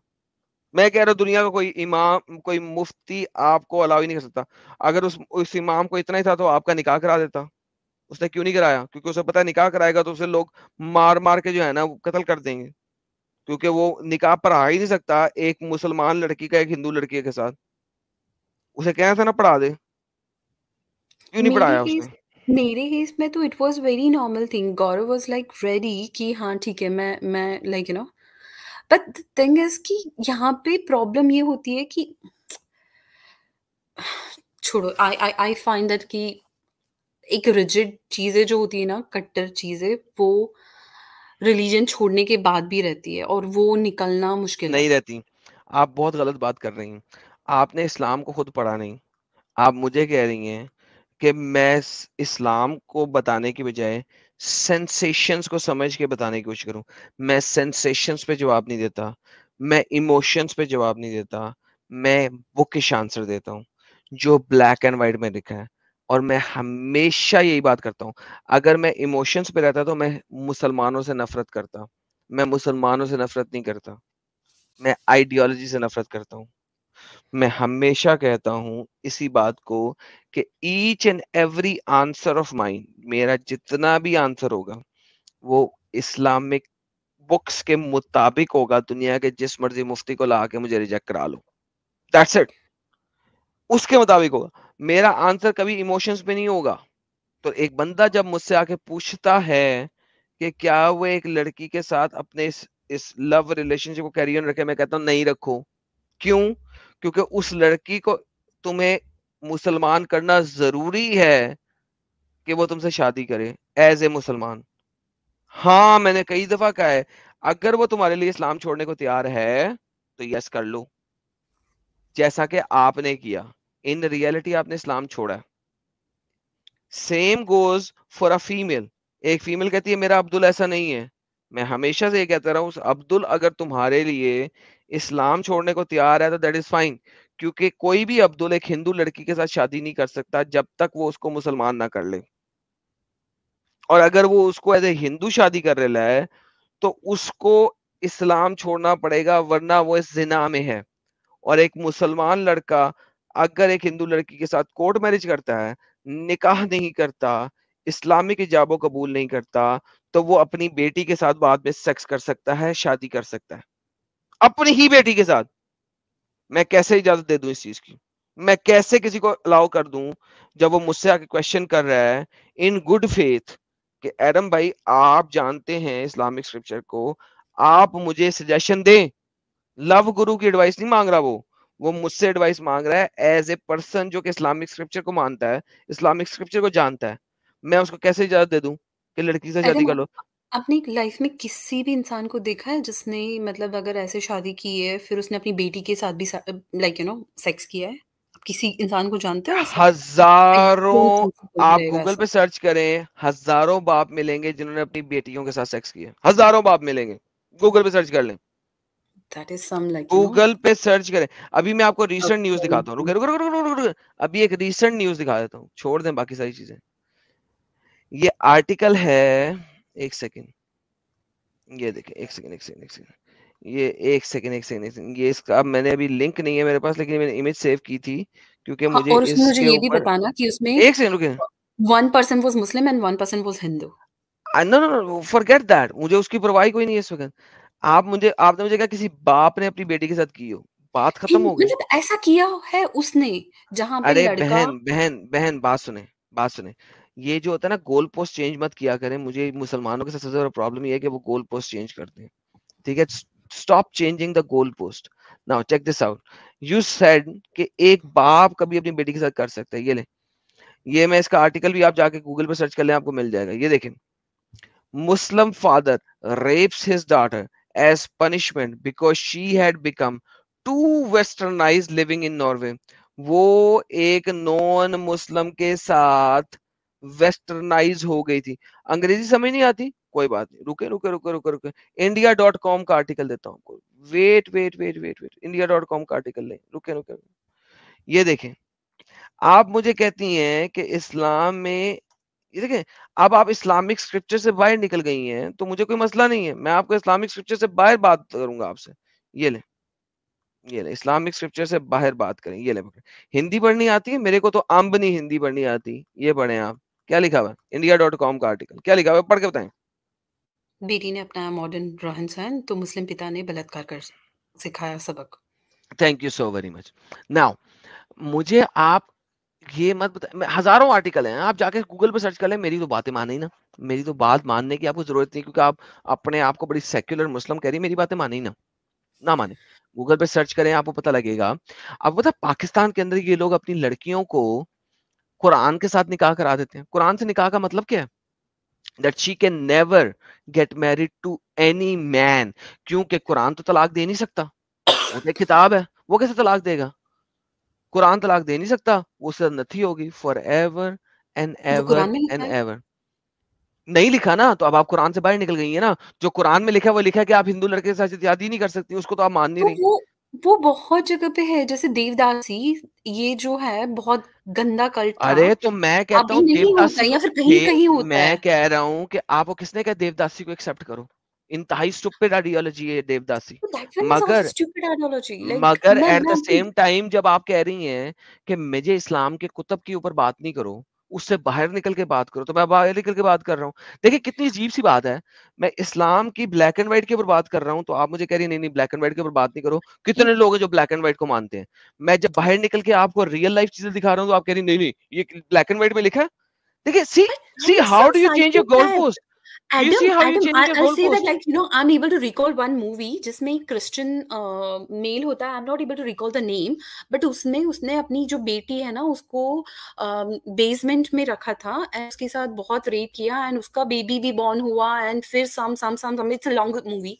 मैं कह रहा हूँ दुनिया का कोई इमाम, कोई मुफ्ती आपको अलाउ ही नहीं कर सकता। अगर उस, उस इमाम को इतना ही था तो आपका निकाह करा देता, उसने क्यों नहीं कराया? क्योंकि उसे पता है निकाह कराएगा तो उसे लोग मार मार के जो है ना कत्ल कर देंगे, क्योंकि वो निकाह पढ़ा ही नहीं सकता एक मुसलमान लड़की का एक हिंदू लड़की के साथ। उसे कहना था ना पढ़ा दे, क्यों नहीं पढ़ाया उसने? मेरे केस में तो it was very normal thing. Gaurav was like ready कि हाँ ठीक है, मैं मैं like you know, but the thing is कि यहाँ पे प्रॉब्लम ये होती है कि छोड़ो, आई आई आई फाइंड दैट कि एक रिजिड चीज़ें जो होती है ना, कट्टर चीज़ें, वो रिलीजन छोड़ने के बाद भी रहती है, और वो निकलना मुश्किल नहीं रहती। आप बहुत गलत बात कर रही हैं, आपने इस्लाम को खुद पढ़ा नहीं। आप मुझे कह रही हैं कि मैं इस्लाम को बताने की बजाय सेंसेशंस को समझ के बताने की कोशिश करूं। मैं सेंसेशंस पे जवाब नहीं देता, मैं इमोशंस पे जवाब नहीं देता, मैं बुकिश आंसर देता हूं जो ब्लैक एंड वाइट में लिखा है। और मैं हमेशा यही बात करता हूं, अगर मैं इमोशंस पे रहता तो मैं मुसलमानों से नफरत करता। मैं मुसलमानों से नफरत नहीं करता, मैं आइडियोलॉजी से नफरत करता हूँ। मैं हमेशा कहता हूं इसी बात को कि each and every answer of mine, मेरा जितना भी आंसर होगा वो इस्लामिक बुक्स के मुताबिक होगा। दुनिया के जिस मर्जी मुफ्ती को ला के मुझे रिजेक्ट करा लो, दैट्स इट, उसके मुताबिक होगा। मेरा आंसर कभी इमोशंस पे नहीं होगा। तो एक बंदा जब मुझसे आके पूछता है कि क्या वो एक लड़की के साथ अपने इस, इस लव रिलेशनशिप को कैरी ऑन रखे, मैं कहता हूँ नहीं रखो। क्यों? क्योंकि उस लड़की को तुम्हें मुसलमान करना जरूरी है कि वो तुमसे शादी करे एज ए मुसलमान। हाँ, मैंने कई दफा कहा है, अगर वो तुम्हारे लिए इस्लाम छोड़ने को तैयार है तो यस कर लो, जैसा कि आपने किया। इन रियलिटी आपने इस्लाम छोड़ा। Same goes for a female. एक फीमेल कहती है मेरा अब्दुल ऐसा नहीं है। मैं हमेशा से ये कहता रहा हूँ, अब्दुल अगर तुम्हारे लिए इस्लाम छोड़ने को तैयार है तो दैट इज फाइन, क्योंकि कोई भी अब्दुल एक हिंदू लड़की के साथ शादी नहीं कर सकता जब तक वो उसको मुसलमान ना कर ले। और अगर वो उसको एज ए हिंदू शादी कर रहा है तो उसको इस्लाम छोड़ना पड़ेगा, वरना वो इस जिना में है। और एक मुसलमान लड़का अगर एक हिंदू लड़की के साथ कोर्ट मैरिज करता है, निकाह नहीं करता, इस्लामिक इजाबो कबूल नहीं करता, तो वो अपनी बेटी के साथ बाद में सेक्स कर सकता है, शादी कर सकता है अपनी ही बेटी के साथ। मैं कैसे इजाजत दे दूं इस चीज की? मैं कैसे किसी को अलाउ कर दूं जब वो मुझसे आके क्वेश्चन कर रहा है इन गुड फेथ कि एडम भाई आप जानते हैं इस्लामिक स्क्रिप्चर को, आप मुझे सजेशन दें। लव गुरु की एडवाइस नहीं मांग रहा वो वो मुझसे एडवाइस मांग रहा है एज ए पर्सन जो कि इस्लामिक स्क्रिप्चर को मानता है, इस्लामिक स्क्रिप्चर को जानता है। मैं उसको कैसे इजाजत दे दूं कि लड़की से शादी कर लो? अपनी लाइफ में किसी भी इंसान को देखा है जिसने मतलब अगर ऐसे शादी की है फिर उसने अपनी बेटी के साथ भी लाइक यू नो सेक्स किया है? आप किसी इंसान को जानते हो? हजारों, आप गूगल पे सर्च करें, हजारों बाप मिलेंगे जिन्होंने अपनी बेटियों के साथ सेक्स किया। हजारों बाप मिलेंगे, गूगल पे सर्च कर लें, गूगल पे सर्च करें। अभी मैं आपको रीसेंट न्यूज दिखाता हूँ, रुक रुक रुक रुक रुक अभी एक रीसेंट न्यूज दिखा देता हूँ, छोड़ दें बाकी सारी चीजें। ये आर्टिकल है, एक सेकंड, ये देखें, एक सेकंड एक सेकंड एक सेकंड ये एक सेकंड एक सेकंड एक सेकंड ये इसका अब मैंने अभी लिंक नहीं है मेरे पास, लेकिन मैंने इमेज सेव की थी क्योंकि मुझे और उसमें मुझे ये भी बताना कि उसमें एक सेकंड रुकें, one percent was Muslim and one percent was Hindu. No no no forget that, मुझे उसकी परवाह कोई नहीं है इस वक्त। आप मुझे आपने मुझे कहा किसी बाप ने अपनी बेटी के साथ की हो, बात खत्म हो गई। मतलब ऐसा किया है उसने जहां पे लड़का, अरे बहन बहन बहन बात सुने बात सुने ये जो होता है ना गोल पोस्ट चेंज मत किया करें। मुझे मुसलमानों के साथ सबसे ज्यादा प्रॉब्लम ये है कि वो गोल पोस्ट चेंज करते हैं। ठीक है, stop changing the goal post. Now check this out, you said कि एक बाप कभी अपनी बेटी के साथ कर सकता है। ये ले, ये मैं इसका आर्टिकल भी आप जाके गूगल पर सर्च कर लें, आपको मिल जाएगा। ये देखें, Muslim father rapes his daughter as punishment because she had become to westernize living in Norway. वो एक नॉन मुस्लिम के साथ वेस्टर्नाइज हो गई थी। अंग्रेजी समझ नहीं आती, कोई बात नहीं, रुके रुके रुके रुके रुके इंडिया डॉट कॉम का आर्टिकल देता हूँ आपको। Wait wait wait wait wait India dot com का आर्टिकल लें, रुके रुके। ये देखें, आप मुझे कहती हैं कि इस्लाम में, ये देखें, अब आप इस्लामिक स्क्रिप्चर से बाहर निकल गई हैं तो मुझे कोई मसला नहीं है, मैं आपको इस्लामिक स्क्रिप्चर से बाहर बात करूंगा आपसे। ये ले, ये ले, इस्लामिक स्क्रिप्चर से बाहर बात करें। ये ले, हिंदी पढ़नी आती है मेरे को, तो आम्ब नहीं हिंदी पढ़नी आती। ये पढ़ें आप, क्या लिखा हुआ है इंडिया डॉट कॉम का आर्टिकल, क्या लिखा हुआ है, पढ़ के बताएं। बेटी ने अपना मॉडर्न रहन सहन तो मुस्लिम पिता ने बलात्कार कर सिखाया सबक। Thank you so very much. Now मुझे आप ये मत बता, हजारों आर्टिकल हैं, आप जाके गूगल पर सर्च कर लें। मेरी तो बातें माने ना, मेरी तो बात मानने की आपको जरूरत नहीं, क्योंकि आप अपने आप को बड़ी सेक्युलर मुस्लिम कह रही, मेरी बातें माने ही ना, ना माने। गूगल पे सर्च करें, आपको पता लगेगा। आपको पता पाकिस्तान के अंदर ये लोग अपनी लड़कियों को कुरान के साथ निकाह करा देते हैं। कुरान से निकाह का मतलब क्या है? That she can never get married to any man, क्योंकि कुरान तो तलाक दे नहीं सकता, वो तो एक किताब है, वो कैसे तलाक देगा? कुरान तलाक दे नहीं सकता, वो नथी होगी for ever and ever and ever. नहीं लिखा ना, तो अब आप कुरान से बाहर निकल गई है ना। जो कुरान में लिखा है वो लिखा है कि आप हिंदू लड़के के साथ शादी नहीं कर सकती, उसको तो आप मान नहीं रही। वो, वो बहुत जगह पे है, जैसे देवदासी, ये जो है बहुत गंदा कल्ट। अरे तो मैं कहता हूँ देवदासी, या फिर कहीं कहीं होता है। मैं कह रहा हूँ कि आपको किसने कहा देवदासी को एक्सेप्ट करो? इंतहाई स्टूपिड आइडियोलॉजी है देवदासी। मगर मगर एट द सेम टाइम जब आप कह रही हैं कि मुझे इस्लाम के कुतब के ऊपर बात नहीं करो, उससे बाहर निकल के बात करो, तो मैं बाहर निकल के बात कर रहा हूँ। देखिए कितनी अजीब सी बात है, मैं इस्लाम की ब्लैक एंड व्हाइट के ऊपर बात कर रहा हूँ, तो आप मुझे कह रही नहीं नहीं ब्लैक एंड व्हाइट के ऊपर बात नहीं करो। कितने लोग हैं जो ब्लैक एंड व्हाइट को मानते हैं। मैं जब बाहर निकल के आपको रियल लाइफ चीजें दिखा रहा हूँ तो आप कह रही नहीं नहीं ये ब्लैक एंड व्हाइट में लिखा है। देखिए see see how do you change your goal post. Adam, you see how Adam, you change I'll, I'll say that, like, you know, I'm able to recall one movie जिसमें एक Christian uh, male होता है, I'm not able to recall the name, but उसमें उसने अपनी जो बेटी है ना उसको बेसमेंट uh, में रखा था and उसके साथ बहुत रेप किया and उसका बेबी भी बॉर्न हुआ and फिर some some some some it's a long movie.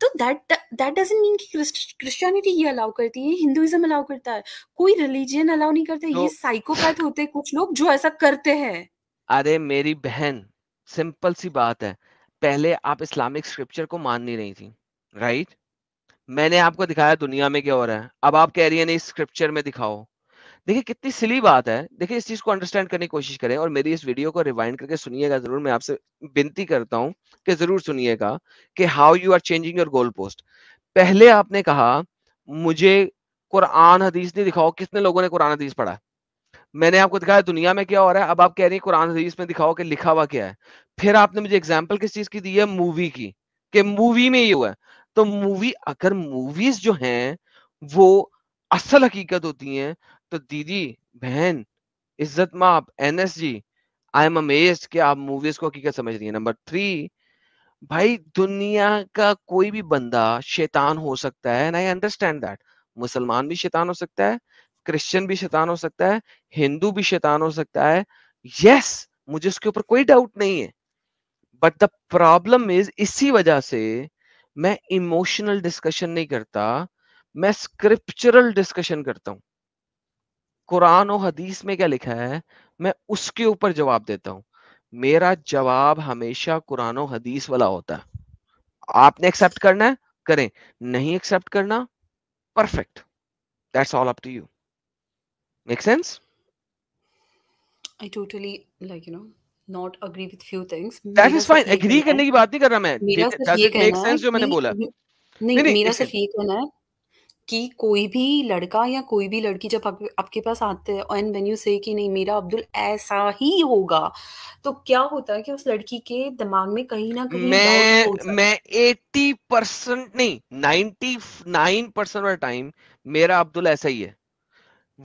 तो that that doesn't mean कि क्रिश्चियनिटी ये अलाउ करती है, हिंदुइज्म अलाउ करता है, कोई रिलीजियन अलाउ नहीं करता। no. ये साइकोपैथ होते हैं कुछ लोग जो ऐसा करते हैं। अरे मेरी बहन, सिंपल सी बात है, पहले आप इस्लामिक स्क्रिप्चर को मान नहीं रही थी, राइट? मैंने आपको दिखाया दुनिया में क्या हो रहा है, अब आप कह रही है नहीं स्क्रिप्चर में दिखाओ। देखिए कितनी सिली बात है। देखिए इस चीज को अंडरस्टैंड करने की कोशिश करें और मेरी इस वीडियो को रिवाइंड करके सुनिएगा जरूर। मैं आपसे विनती करता हूँ कि जरूर सुनिएगा कि how you are changing your goal post. पहले आपने कहा मुझे कुरान हदीस नहीं दिखाओ, कितने लोगों ने कुरान हदीस पढ़ा, मैंने आपको दिखाया दुनिया में क्या हो रहा है, अब आप कह रही हैं कुरान हदीस में दिखाओ कि लिखा हुआ क्या है। फिर आपने मुझे एग्जांपल किस चीज की दी है, मूवी की, कि मूवी में ये हुआ है। तो मूवी, अगर मूवीज जो हैं वो असल हकीकत होती हैं तो दीदी, बहन, इज्जत माप, एनएस जी, आई एम अमेज्ड कि आप मूवीज को हकीकत समझ रही है। नंबर थ्री, भाई दुनिया का कोई भी बंदा शैतान हो सकता है, एंड आई अंडरस्टैंड दैट। मुसलमान भी शैतान हो सकता है, क्रिश्चियन भी शैतान हो सकता है, हिंदू भी शैतान हो सकता है। यस yes, मुझे उसके ऊपर कोई डाउट नहीं है, बट द प्रॉब्लम इज, इसी वजह से मैं इमोशनल डिस्कशन नहीं करता, मैं स्क्रिप्चरल डिस्कशन करता हूँ। कुरान और हदीस में क्या लिखा है मैं उसके ऊपर जवाब देता हूँ। मेरा जवाब हमेशा कुरान और हदीस वाला होता है। आपने एक्सेप्ट करना है करें, नहीं एक्सेप्ट करना perfect, that's all up to you. Make sense? I totally, like, you know, not agree with few things. That is fine. Agree करने की बात नहीं कर रहा मैं। Does it make sense जो मैंने बोला? नहीं, मेरा सिर्फ ये कहना है कि कोई भी लड़का या कोई भी लड़की जब आप, आपके पास आते हैं एंड व्हेन यू से कि नहीं मेरा अब्दुल ऐसा ही होगा, तो क्या होता है कि उस लड़की के दिमाग में कहीं ना कहीं मैं मैं अस्सी परसेंट नहीं निन्यानवे परसेंट ऑफ टाइम मेरा अब्दुल ऐसा ही है।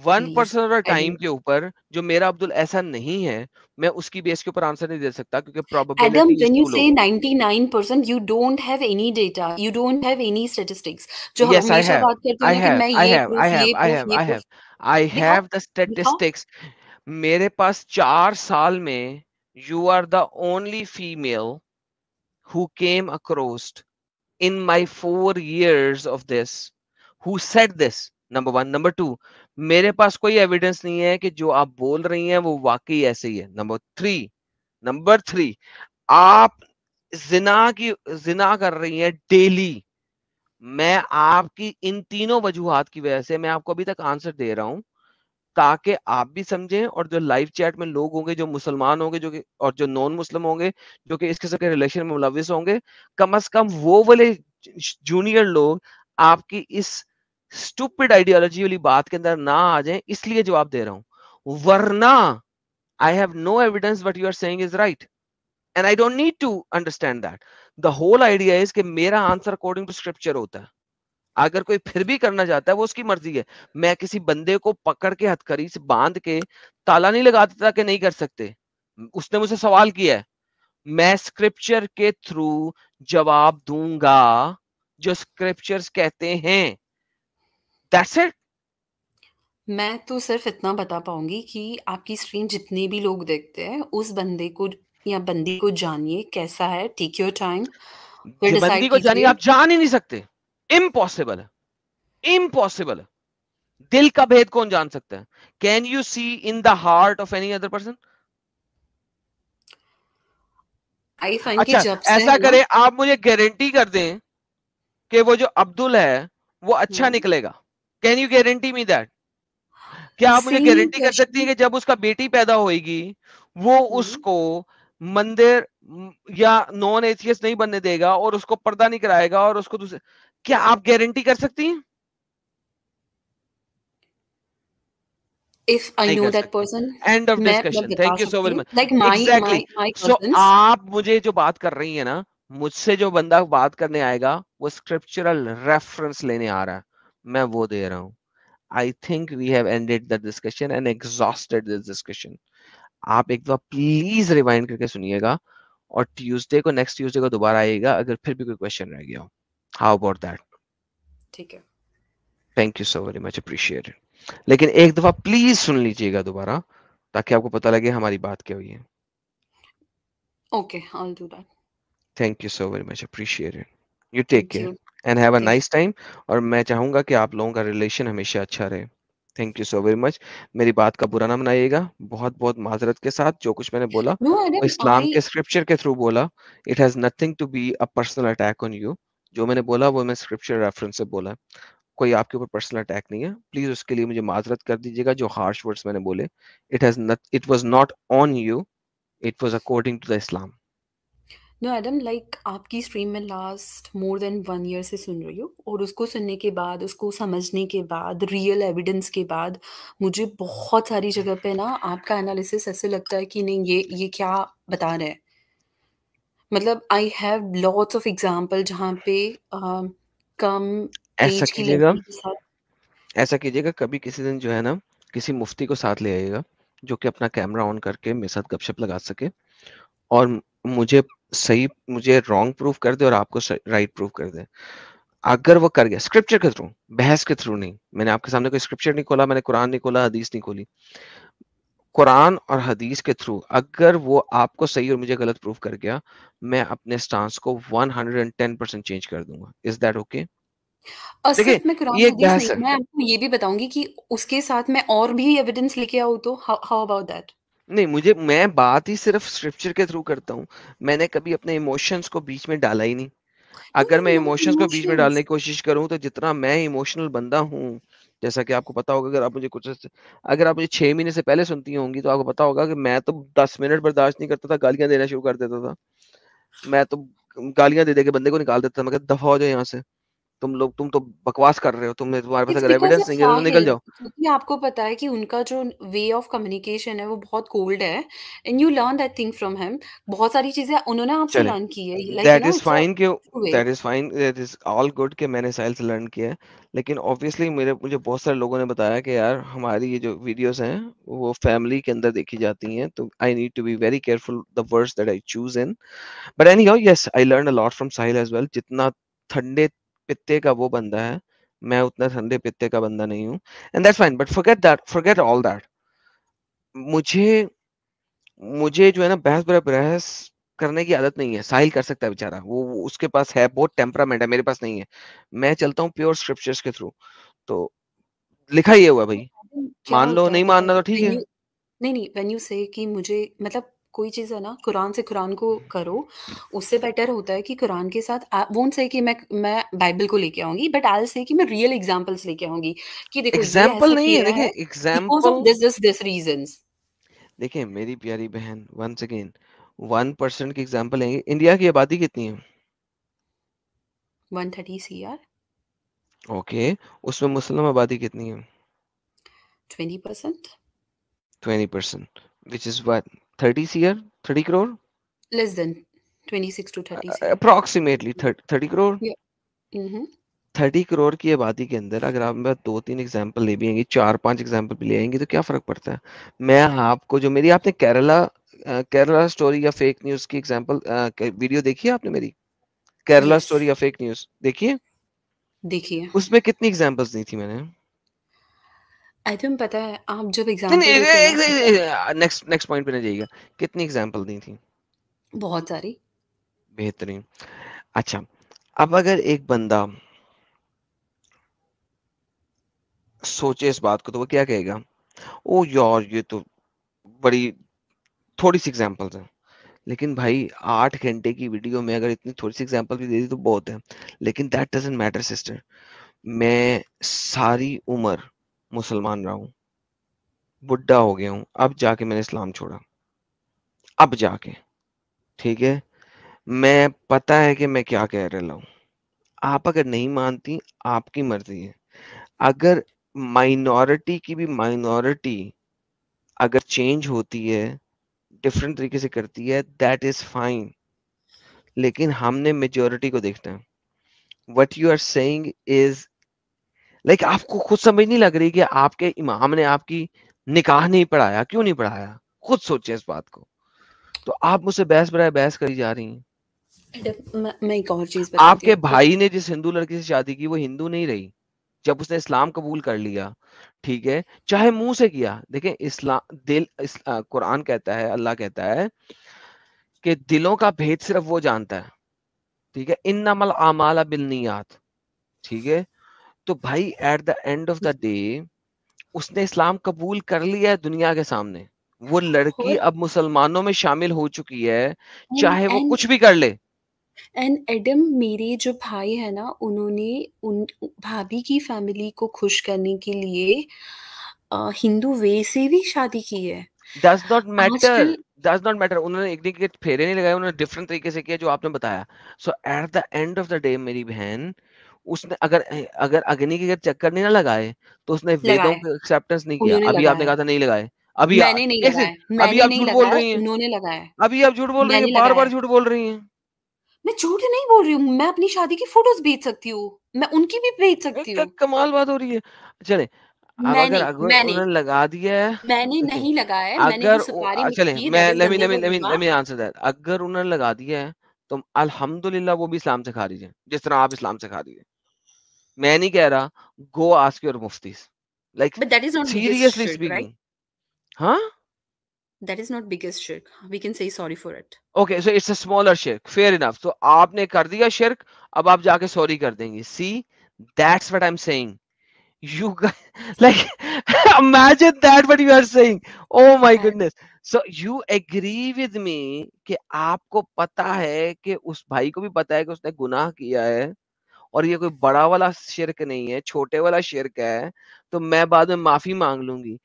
वन परसेंट ऑफ टाइम के ऊपर जो मेरा अब्दुल ऐसा नहीं है, मैं उसकी बेस के ऊपर आंसर नहीं दे सकता क्योंकि probability Adam when you say ninety-nine percent you don't have any data, you don't have any statistics जो हम हमेशा बात करते हैं कि मैं ये I have I have I have the statistics. मेरे पास चार साल में you are the only female who came across in my four years of this who said this, number one. Number two, मेरे पास कोई एविडेंस नहीं है कि जो आप बोल रही हैं वो वाकई ऐसे ही है। नंबर थ्री नंबर थ्री आप जिना की जिना कर रही हैं डेली। मैं आपकी इन तीनों वजूहात की वजह से मैं आपको अभी तक आंसर दे रहा हूं ताकि आप भी समझें, और जो लाइव चैट में लोग होंगे जो मुसलमान होंगे जो कि और जो नॉन मुस्लिम होंगे जो कि इस किस्म के रिलेशन में मुलविस होंगे, कम अज कम वो वाले जूनियर लोग आपकी इस स्टूपिड आइडियोलॉजी वाली बात के अंदर ना आ जाए, इसलिए जवाब दे रहा हूं। वरना I have no evidence what you are saying is right and I don't need to understand that. The whole idea is कि मेरा आंसर अकॉर्डिंग टू स्क्रिप्चर होता है। अगर कोई फिर भी करना चाहता है वो उसकी मर्जी है। मैं किसी बंदे को पकड़ के हथकड़ी से बांध के ताला नहीं लगा देता कि नहीं कर सकते। उसने मुझसे सवाल किया है, मैं स्क्रिप्चर के थ्रू जवाब दूंगा जो स्क्रिप्चर्स कहते हैं। That's it. मैं तो सिर्फ इतना बता पाऊंगी कि आपकी स्ट्रीम जितने भी लोग देखते हैं उस बंदे को या बंदी को जानिए कैसा है। Take your time. बंदी को जानिए, आप जान ही नहीं सकते, इम्पॉसिबल है, इम्पॉसिबल है। दिल का भेद कौन जान सकता है? Can you see in the heart of any other person? I find कि जब से ऐसा करें, आप मुझे गारंटी कर दें कि वो जो अब्दुल है वो अच्छा निकलेगा। Can you guarantee me that? क्या आप मुझे गारंटी कर सकती हैं कि जब उसका बेटी पैदा होगी वो उसको मंदिर या नॉन एथियस्ट नहीं बनने देगा और उसको पर्दा नहीं कराएगा और उसको दूसरे, क्या आप गारंटी कर सकती हैं? If I know that person, end of discussion. Thank you so much. Like my my so आप मुझे जो बात कर रही है ना, मुझसे जो बंदा बात करने आएगा वो स्क्रिप्चरल रेफरेंस लेने आ रहा है, मैं वो दे रहा हूँ। I think we have ended the discussion and exhausted this discussion. आप एक बार प्लीज रिवाइंड करके सुनिएगा और ट्यूसडे को नेक्स्ट ट्यूसडे को दोबारा आइएगा अगर फिर भी कोई क्वेश्चन रह गया हो। How about that? ठीक है, thank you so very much, appreciate. लेकिन एक दफा प्लीज सुन लीजिएगा दोबारा ताकि आपको पता लगे हमारी बात क्या हुई है। Okay, I will do that. Thank you so very much, appreciate it. You take care and have a nice time. और मैं चाहूंगा कि आप लोगों का रिलेशन हमेशा अच्छा रहे। Thank you so very much. मेरी बात का बुरा ना मनाइएगा, बहुत बहुत माजरत के साथ। जो कुछ मैंने बोला no, वो इस्लाम I... के स्क्रिप्चर के थ्रू बोला। It has nothing to be a personal attack on you. जो मैंने बोला वो मैं स्क्रिप्चर रेफरेंस से बोला, कोई आपके ऊपर पर्सनल अटैक नहीं है। प्लीज उसके लिए मुझे माजरत कर दीजिएगा जो हार्श वर्ड्स मैंने बोले। It has it was not on you, it was according to the Islam. No Adam, like आपकी स्ट्रीम में last more than one year से सुन रही हूँ और उसको सुनने के बाद, उसको समझने के बाद, रियल एविडेंस के बाद मुझे बहुत सारी जगह पे ना आपका एनालिसिस ऐसे लगता है कि नहीं ये ये क्या बता रहे हैं। मतलब I have lots of example जहाँ पे uh, कम ऐसा कीजिएगा ऐसा कीजिएगा कभी किसी दिन जो है ना किसी मुफ्ती को साथ ले आइएगा जो कि अपना कैमरा ऑन करके मेरे साथ गपशप लगा सके और मुझे सही मुझे रॉन्ग प्रूफ कर दे और आपको राइट प्रूफ कर दे। अगर वो कर गया स्क्रिप्चर के थ्रू, बहस के थ्रू नहीं। मैंने आपके सामने कोई स्क्रिप्चर नहीं खोला, मैंने कुरान नहीं खोला, हदीस नहीं खोली। कुरान और हदीस के थ्रू अगर वो आपको सही और मुझे गलत प्रूफ कर गया, मैं अपने स्टांस को one hundred ten percent change कर दूंगा। Is that okay? मैं कुरान ये हदीस नहीं, मैं आपको ये भी बताऊंगी कि उसके साथ मैं और भी एविडेंस लेके आऊं तो हाउ अबाउट दैट? नहीं, मुझे मैं बात ही सिर्फ स्क्रिप्चर के थ्रू करता हूँ। मैंने कभी अपने इमोशंस को बीच में डाला ही नहीं। अगर मैं इमोशंस को बीच में डालने की कोशिश करूँ तो जितना मैं इमोशनल बंदा हूँ, जैसा कि आपको पता होगा, अगर आप मुझे कुछ अगर आप मुझे छह महीने से पहले सुनती होंगी तो आपको पता होगा कि मैं तो दस मिनट बर्दाश्त नहीं करता था, गालियां देना शुरू कर देता था। मैं तो गालियां दे दे के बंदे को निकाल देता था, मैं कहता दफा हो जाए यहाँ से। तुम लोग तुम तो बकवास कर रहे हो, तुम तुम्हारे पास It's अगर because एविडेंस of नहीं है तो निकल sahil, जाओ। क्योंकि आपको पता है कि उनका जो वे ऑफ कम्युनिकेशन है वो बहुत कोल्ड है, and you learn that thing from him. बहुत सारी चीजें उन्होंने आपसे चले लर्न की है, like you that know is it's a fine के way. That is fine, that is all good के मैंने साहिल से लर्न किया है, लेकिन ऑब्वियसली मेरे मुझे बहुत सारे लोगों ने बताया कि यार हमारी ये जो वीडियोस हैं वो फैमिली के अंदर देखी जाती हैं, तो I need to be very careful the words that I choose in. But anyhow yes I learn a lot from Sahil as well. जितना ठंडे पित्ते का वो बंदा है, मैं उतना ठंडे पित्ते का बंदा नहीं हूँ, and that's fine. But forget that, forget all that. मुझे मुझे जो है ना बहस पर बहस करने की आदत नहीं है। साहिल कर सकता है बेचारा, वो वो- उसके पास है, बहुत टेम्परामेंट है, मेरे पास नहीं है। मैं चलता हूँ प्योर स्क्रिप्चर्स के थ्रू, तो लिखा ये हुआ भाई, क्या मान लो होता है नहीं पता है, मानना तो ठीक when है। you- नहीं नहीं व्हेन यू से कि मुझे मतलब कोई चीज है ना, कुरान से कुरान को करो, उससे बेटर होता है कि कुरान के साथ वोंट से कि मैं मैं बाइबल को लेके आऊंगी, बट आई से कि मैं रियल एग्जांपल्स लेके आऊंगी कि देखो ये एग्जाम्पल ऐसा नहीं है, किया देखिए है because of example, this this this reasons. देखिए मेरी प्यारी बहन, वंस अगेन वन परसेंट की एग्जाम्पल लेंगे। इंडिया की आबादी कितनी है? One thirty C R okay, उसमें मुस्लिम आबादी कितनी है? Twenty percent, twenty percent, which is what, thirty C R, thirty crore, less than twenty six to thirty C R approximately thirty crore. Hmm thirty crore की आबादी के अंदर अगर आप मैं दो तीन एग्जाम्पल ले भी आएंगी, चार पांच एग्जाम्पल भी ले आएंगी, तो क्या फर्क पड़ता है। मैं आपको जो मेरी आपने केरला अ, केरला स्टोरी या फेक न्यूज की एग्जाम्पल वीडियो देखी है आपने मेरी, केरला यस स्टोरी या फेक न्यूज देखिए, देखिए उसमें कितनी एग्जाम्पल्स दी थी मैंने। आई थिंक पता है आप जब एग्जाम्पल देते हो ना नहीं, नेक्स्ट नेक्स्ट पॉइंट पे ना जाइएगा, कितनी एग्जाम्पल दी थी, बहुत सारी। बेहतरीन। अच्छा, अब अगर एक बंदा सोचे इस बात को, तो वो क्या कहेगा, ओ यार ये तो बड़ी थोड़ी सी एग्जाम्पल्स हैं। लेकिन भाई आठ घंटे की वीडियो में अगर इतनी थोड़ी सी एग्जाम्पल भी दे दी तो बहुत है। लेकिन दैट डजेंट मैटर सिस्टर, मैं सारी उम्र मुसलमान रहा हूँ, बुढ़ा हो गया हूँ, अब जाके मैंने इस्लाम छोड़ा, अब जाके ठीक है, मैं पता है कि मैं क्या कह रहा हूँ। आप अगर नहीं मानती आपकी मर्जी है, अगर माइनॉरिटी की भी माइनॉरिटी अगर चेंज होती है, डिफरेंट तरीके से करती है, दैट इज फाइन। लेकिन हमने मेजोरिटी को देखना है। What you are saying is like, आपको खुद समझ नहीं लग रही कि आपके इमाम ने आपकी निकाह नहीं पढ़ाया, क्यों नहीं पढ़ाया, खुद सोचे इस बात को। तो आप मुझसे बहस बराए बहस करी जा रही हैं। एडम, मैं मैं एक और चीज बताती हूँ आपके आपको। भाई ने जिस हिंदू लड़की से शादी की वो हिंदू नहीं रही, जब उसने इस्लाम कबूल कर लिया, ठीक है, चाहे मुंह से किया। देखें इस्लाम दिल इस, अ, कुरान कहता है, अल्लाह कहता है कि दिलों का भेद सिर्फ वो जानता है, ठीक है, इन्नमल आमाल बिलनियात, ठीक है। तो भाई at the end of the day उसने इस्लाम कबूल कर लिया है दुनिया के सामने, वो लड़की और अब मुसलमानों में शामिल हो चुकी है, एंड चाहे वो एंड कुछ भी कर ले। एंड एडम, मेरे जो भाई है ना, उन्होंने उन भाभी की फैमिली को खुश करने के लिए अ, हिंदू वे से भी शादी की है। डज नॉट मैटर, आजकल डज नॉट मैटर, उन्होंने एक दिन के फेरे नहीं लगाए, उन्होंने डिफरेंट तरीके से किया जो आपने बताया। So at the end of the day मेरी बहन, उसने अगर अगर अग्नि के अगर चक्कर नहीं ना लगाए तो उसने वेदों लगाया, को एक्सेप्टेंस नहीं किया। उन्होंने अभी आपने लगाया, कहा था नहीं लगाए, अभी आ, मैंने नहीं एक लगाया, सेकंड, अभी मैंने आप नहीं झूठ बोल लगाया, रही हैं, उन्होंने लगाया, अभी आप झूठ बोल रही हैं, मैंने बार बार लगाया। झूठ बोल रही हैं। मैं झूठ नहीं बोल रही हूँ, मैं अपनी शादी की फोटोज भेज सकती हूँ, मैं उनकी भी भेज ये सकती क्या हूँ। कमाल बात हो रही है। चले अब अगर मैंने अगर मैंने उन्होंने लगा दिया है, मैंने देखें नहीं लगाया है, मैंने वो अगर वो- सुपारी आ, चले मिट्टी मैं, that is let me let me let me गंधे लेमी आंसर दैट, अगर उन्होंने लगा दिया है तो अल्हम्दुलिल्लाह वो भी इस्लाम से खारिज है, जिस तरह आप इस्लाम से खारिज है। मैं नहीं कह रहा, go ask your muftis, like but that is not biggest seriously शिर्क, राइट? स्पीकिंग। हाँ दैट इज नॉट बिगेस्ट शिर्क, we can say sorry for it. Okay, so it's a smaller शिर्क, fair enough. तो आपने कर दिया शिर्क, अब आप जाके सॉरी कर देंगे। See that's what I am saying, you guys like imagine that what you are saying, oh my goodness। So you agree with me कि आपको पता है कि उस भाई को भी पता है कि उसने गुनाह किया है, और ये कोई बड़ा वाला शिरक नहीं है, छोटे वाला शिरक है, तो मैं बाद में माफी मांग लूंगी।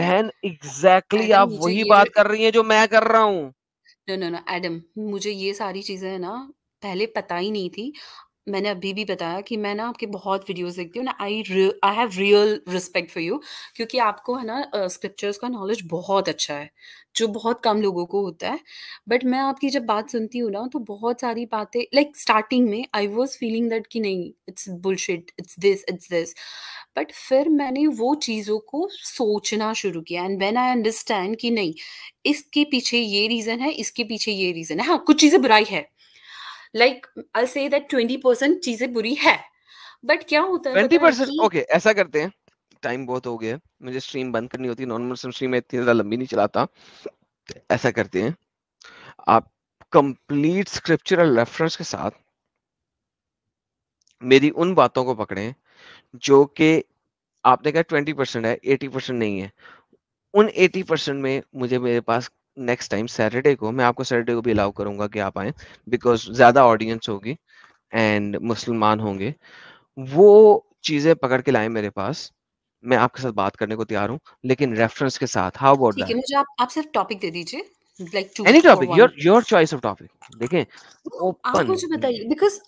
बहन एग्जैक्टली exactly एडम, आप मुझे वही ये बात कर रही हैं जो मैं कर रहा हूँ। नो नो नो एडम, मुझे ये सारी चीजें है ना पहले पता ही नहीं थी। मैंने अभी भी बताया कि मैं ना आपके बहुत वीडियोस देखती हूँ ना, I I have real respect for you, क्योंकि आपको है ना स्क्रिप्चर्स का नॉलेज बहुत अच्छा है जो बहुत कम लोगों को होता है। बट मैं आपकी जब बात सुनती हूँ ना तो बहुत सारी बातें, लाइक स्टार्टिंग में आई वॉज फीलिंग दैट कि नहीं it's bullshit, it's this, it's this, but फिर मैंने वो चीज़ों को सोचना शुरू किया एंड व्हेन आई अंडरस्टैंड कि नहीं इसके पीछे ये रीज़न है, इसके पीछे ये रीज़न है। हाँ, कुछ चीज़ें बुराई है, like I say that twenty percent चीज़ें बुरी है, बट क्या होता है ट्वेंटी परसेंट। ओके, ऐसा करते हैं, टाइम बहुत हो गया है, मुझे स्ट्रीम बंद करनी होती है, नॉर्मल स्ट्रीम में इतनी ज़्यादा लंबी नहीं चलाता। ऐसा करते हैं, आप कंप्लीट स्क्रिप्चरल रेफरेंस के साथ मेरी उन बातों को पकड़ें जो कि आपने कहा ट्वेंटी परसेंट है, एटी परसेंट नहीं है। उन एटी परसेंट में मुझे, मेरे पास नेक्स्ट टाइम सैटरडे को, मैं आपको सैटरडे को भी अलाउ करूंगा कि आप आएँ, बिकॉज ज़्यादा ऑडियंस होगी एंड मुसलमान होंगे, वो चीज़ें पकड़ के लाएं मेरे पास, मैं आपके साथ बात करने को तैयार हूँ, लेकिन रेफरेंस के साथ। How about that? मुझे आप, आप सिर्फ टॉपिक दे दीजिए, like two any topic, your your choice of topic। देखें आप मुझे बताइए, because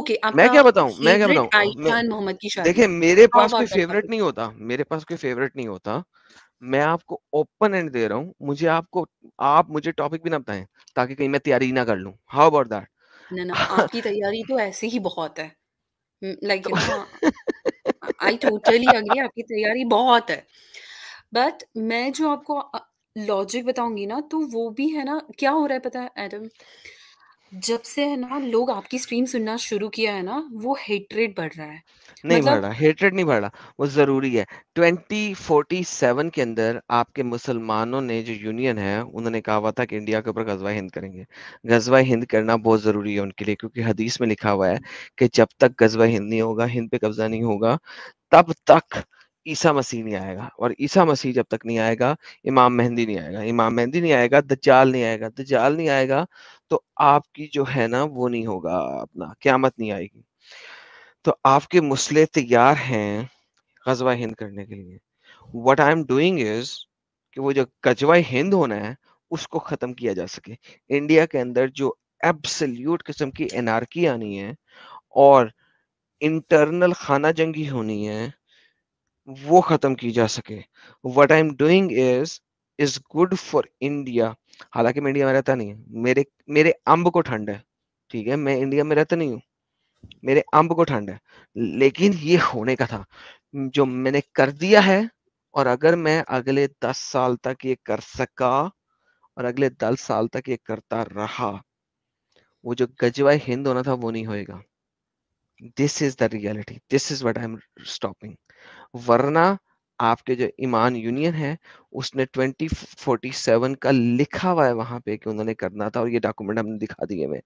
okay मैं क्या बताऊं, मैं क्या बताऊं आयशान मोहम्मद की शादी। देखें मेरे पास कोई फेवरेट नहीं होता, मेरे पास कोई फेवरेट नहीं होता, मैं आपको ओपन एंड दे रहा हूं। मुझे आपको, आप मुझे टॉपिक भी ना बताएं ताकि कहीं मैं तैयारी ना कर लूं। How about that? ना ना, आपकी तैयारी तो ऐसे ही बहुत है, लाइक आई टोटली एग्री, आपकी तैयारी बहुत है, बट मैं जो आपको लॉजिक बताऊंगी ना तो वो भी है ना। क्या हो रहा है पता है एडम, जब से है ना लोग आपकी स्ट्रीम सुनना शुरू किया है ना, वो हेट्रेड बढ़ रहा है। नहीं मतलब... बढ़ रहा, हेट्रेड नहीं बढ़ रहा, वो जरूरी है। ट्वेंटी फोर्टी सेवन के अंदर आपके मुसलमानों ने, जो यूनियन है, उन्होंने कहा हुआ था कि इंडिया के ऊपर गजवा हिंद करेंगे। गजवा हिंद करना बहुत जरूरी है उनके लिए, क्योंकि हदीस में लिखा हुआ है कि जब तक गजवा हिंद नहीं होगा, हिंद पे कब्जा नहीं होगा, तब तक ईसा मसीह नहीं आएगा, और ईसा मसीह जब तक नहीं आएगा, इमाम मेहंदी नहीं आएगा, इमाम मेहंदी नहीं आएगा, दज्जाल नहीं आएगा, दज्जाल नहीं आएगा तो आपकी जो है ना वो नहीं होगा, अपना क़यामत नहीं आएगी। तो आपके मुस्ले तैयार हैं गजवा हिंद करने के लिए। What I am doing is कि वो जो गजवा हिंद होना है उसको ख़त्म किया जा सके। इंडिया के अंदर जो एब्सोल्यूट किस्म की एनार्की आनी है और इंटरनल खाना जंगी होनी है, वो खत्म की जा सके। What I am doing is is good for India. हालांकि मैं इंडिया में रहता नहीं है, मेरे मेरे अंब को ठंड है, ठीक है, मैं इंडिया में रहता नहीं हूँ, मेरे अंब को ठंड है, लेकिन ये होने का था जो मैंने कर दिया है। और अगर मैं अगले दस साल तक ये कर सका और अगले दस साल तक ये करता रहा, वो जो गजवा हिंद होना था वो नहीं होएगा। This is the reality, this is what I am stopping. वरना आपके जो ईमान यूनियन है उसने ट्वेंटी फोर्टी सेवन का लिखा हुआ है वहां पे कि उन्होंने करना था, और ये डॉक्यूमेंट हमने दिखा दिए। मैं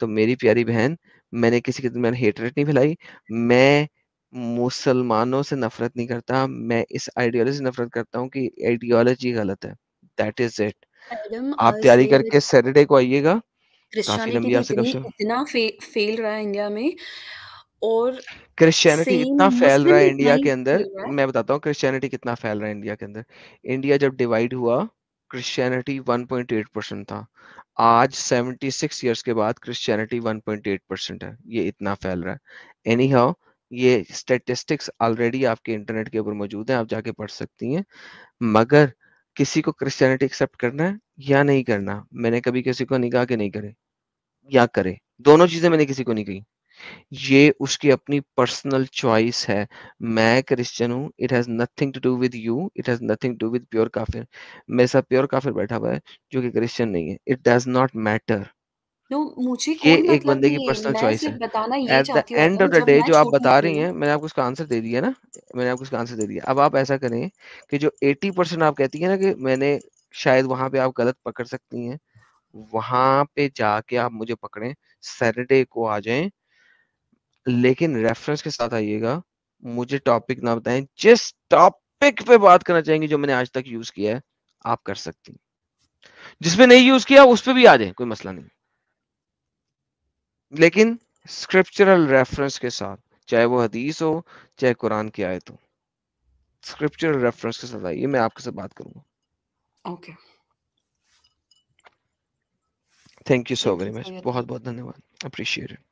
तो, मेरी प्यारी बहन, मैंने किसी के मैंने हेटरेट नहीं फैलाई, मैं मुसलमानों से नफरत नहीं करता, मैं इस आइडियोलॉजी से नफरत करता हूँ कि आइडियोलॉजी गलत है। That is it. आप तैयारी करके सैटरडे को आइएगा। इतना फेल रहा है इंडिया में, और क्रिश्चियनिटी इतना फैल रहा है इंडिया के अंदर। मैं बताता हूँ क्रिश्चियनिटी कितना फैल रहा है इंडिया के अंदर। इंडिया जब डिवाइड हुआ, Christianity one point eight percent था, आज सेवेंटी सिक्स इयर्स के बाद Christianity one point eight percent है। ये इतना फैल रहा है। एनी हाउ, ये स्टेटिस्टिक्स ऑलरेडी आपके इंटरनेट के ऊपर मौजूद है, आप जाके पढ़ सकती हैं। मगर किसी को क्रिश्चियनिटी एक्सेप्ट करना है या नहीं करना, मैंने कभी किसी को नहीं कहा कि नहीं करे या करे, दोनों चीजें मैंने किसी को नहीं कही। ये उसकी अपनी पर्सनल चॉइस है। मैं क्रिश्चियन हूँ, it has nothing to do with you, it has nothing to do with pure काफिर। मेरे साथ प्योर काफिर बैठा हुआ है जो कि क्रिश्चियन नहीं है, इट डज नॉट मैटर। मुझे ये मतलब एक बंदे की पर्सनल चॉइस है। At the end of the day जो आप बता रही हैं, मैंने आपको इसका आंसर दे दिया ना, मैंने आपको इसका आंसर दे दिया। अब आप ऐसा करें कि जो एटी परसेंट आप कहती है ना कि मैंने शायद वहां पे आप गलत पकड़ सकती हैं, वहां पे जाके आप मुझे पकड़ें, सैटरडे को आ जाएं, लेकिन रेफरेंस के साथ आइएगा। मुझे टॉपिक ना बताएं, जिस टॉपिक पे बात करना चाहेंगे जो मैंने आज तक यूज किया है आप कर सकती हैं, जिसमें नहीं यूज किया उस पे भी आ जाए, कोई मसला नहीं, लेकिन स्क्रिप्चरल रेफरेंस के साथ, चाहे वो हदीस हो चाहे कुरान की आयत हो, स्क्रिप्चरल रेफरेंस के साथ आइए, मैं आपके साथ बात करूंगा। Okay, thank you so very much, बहुत बहुत धन्यवाद, अप्रिशिएट।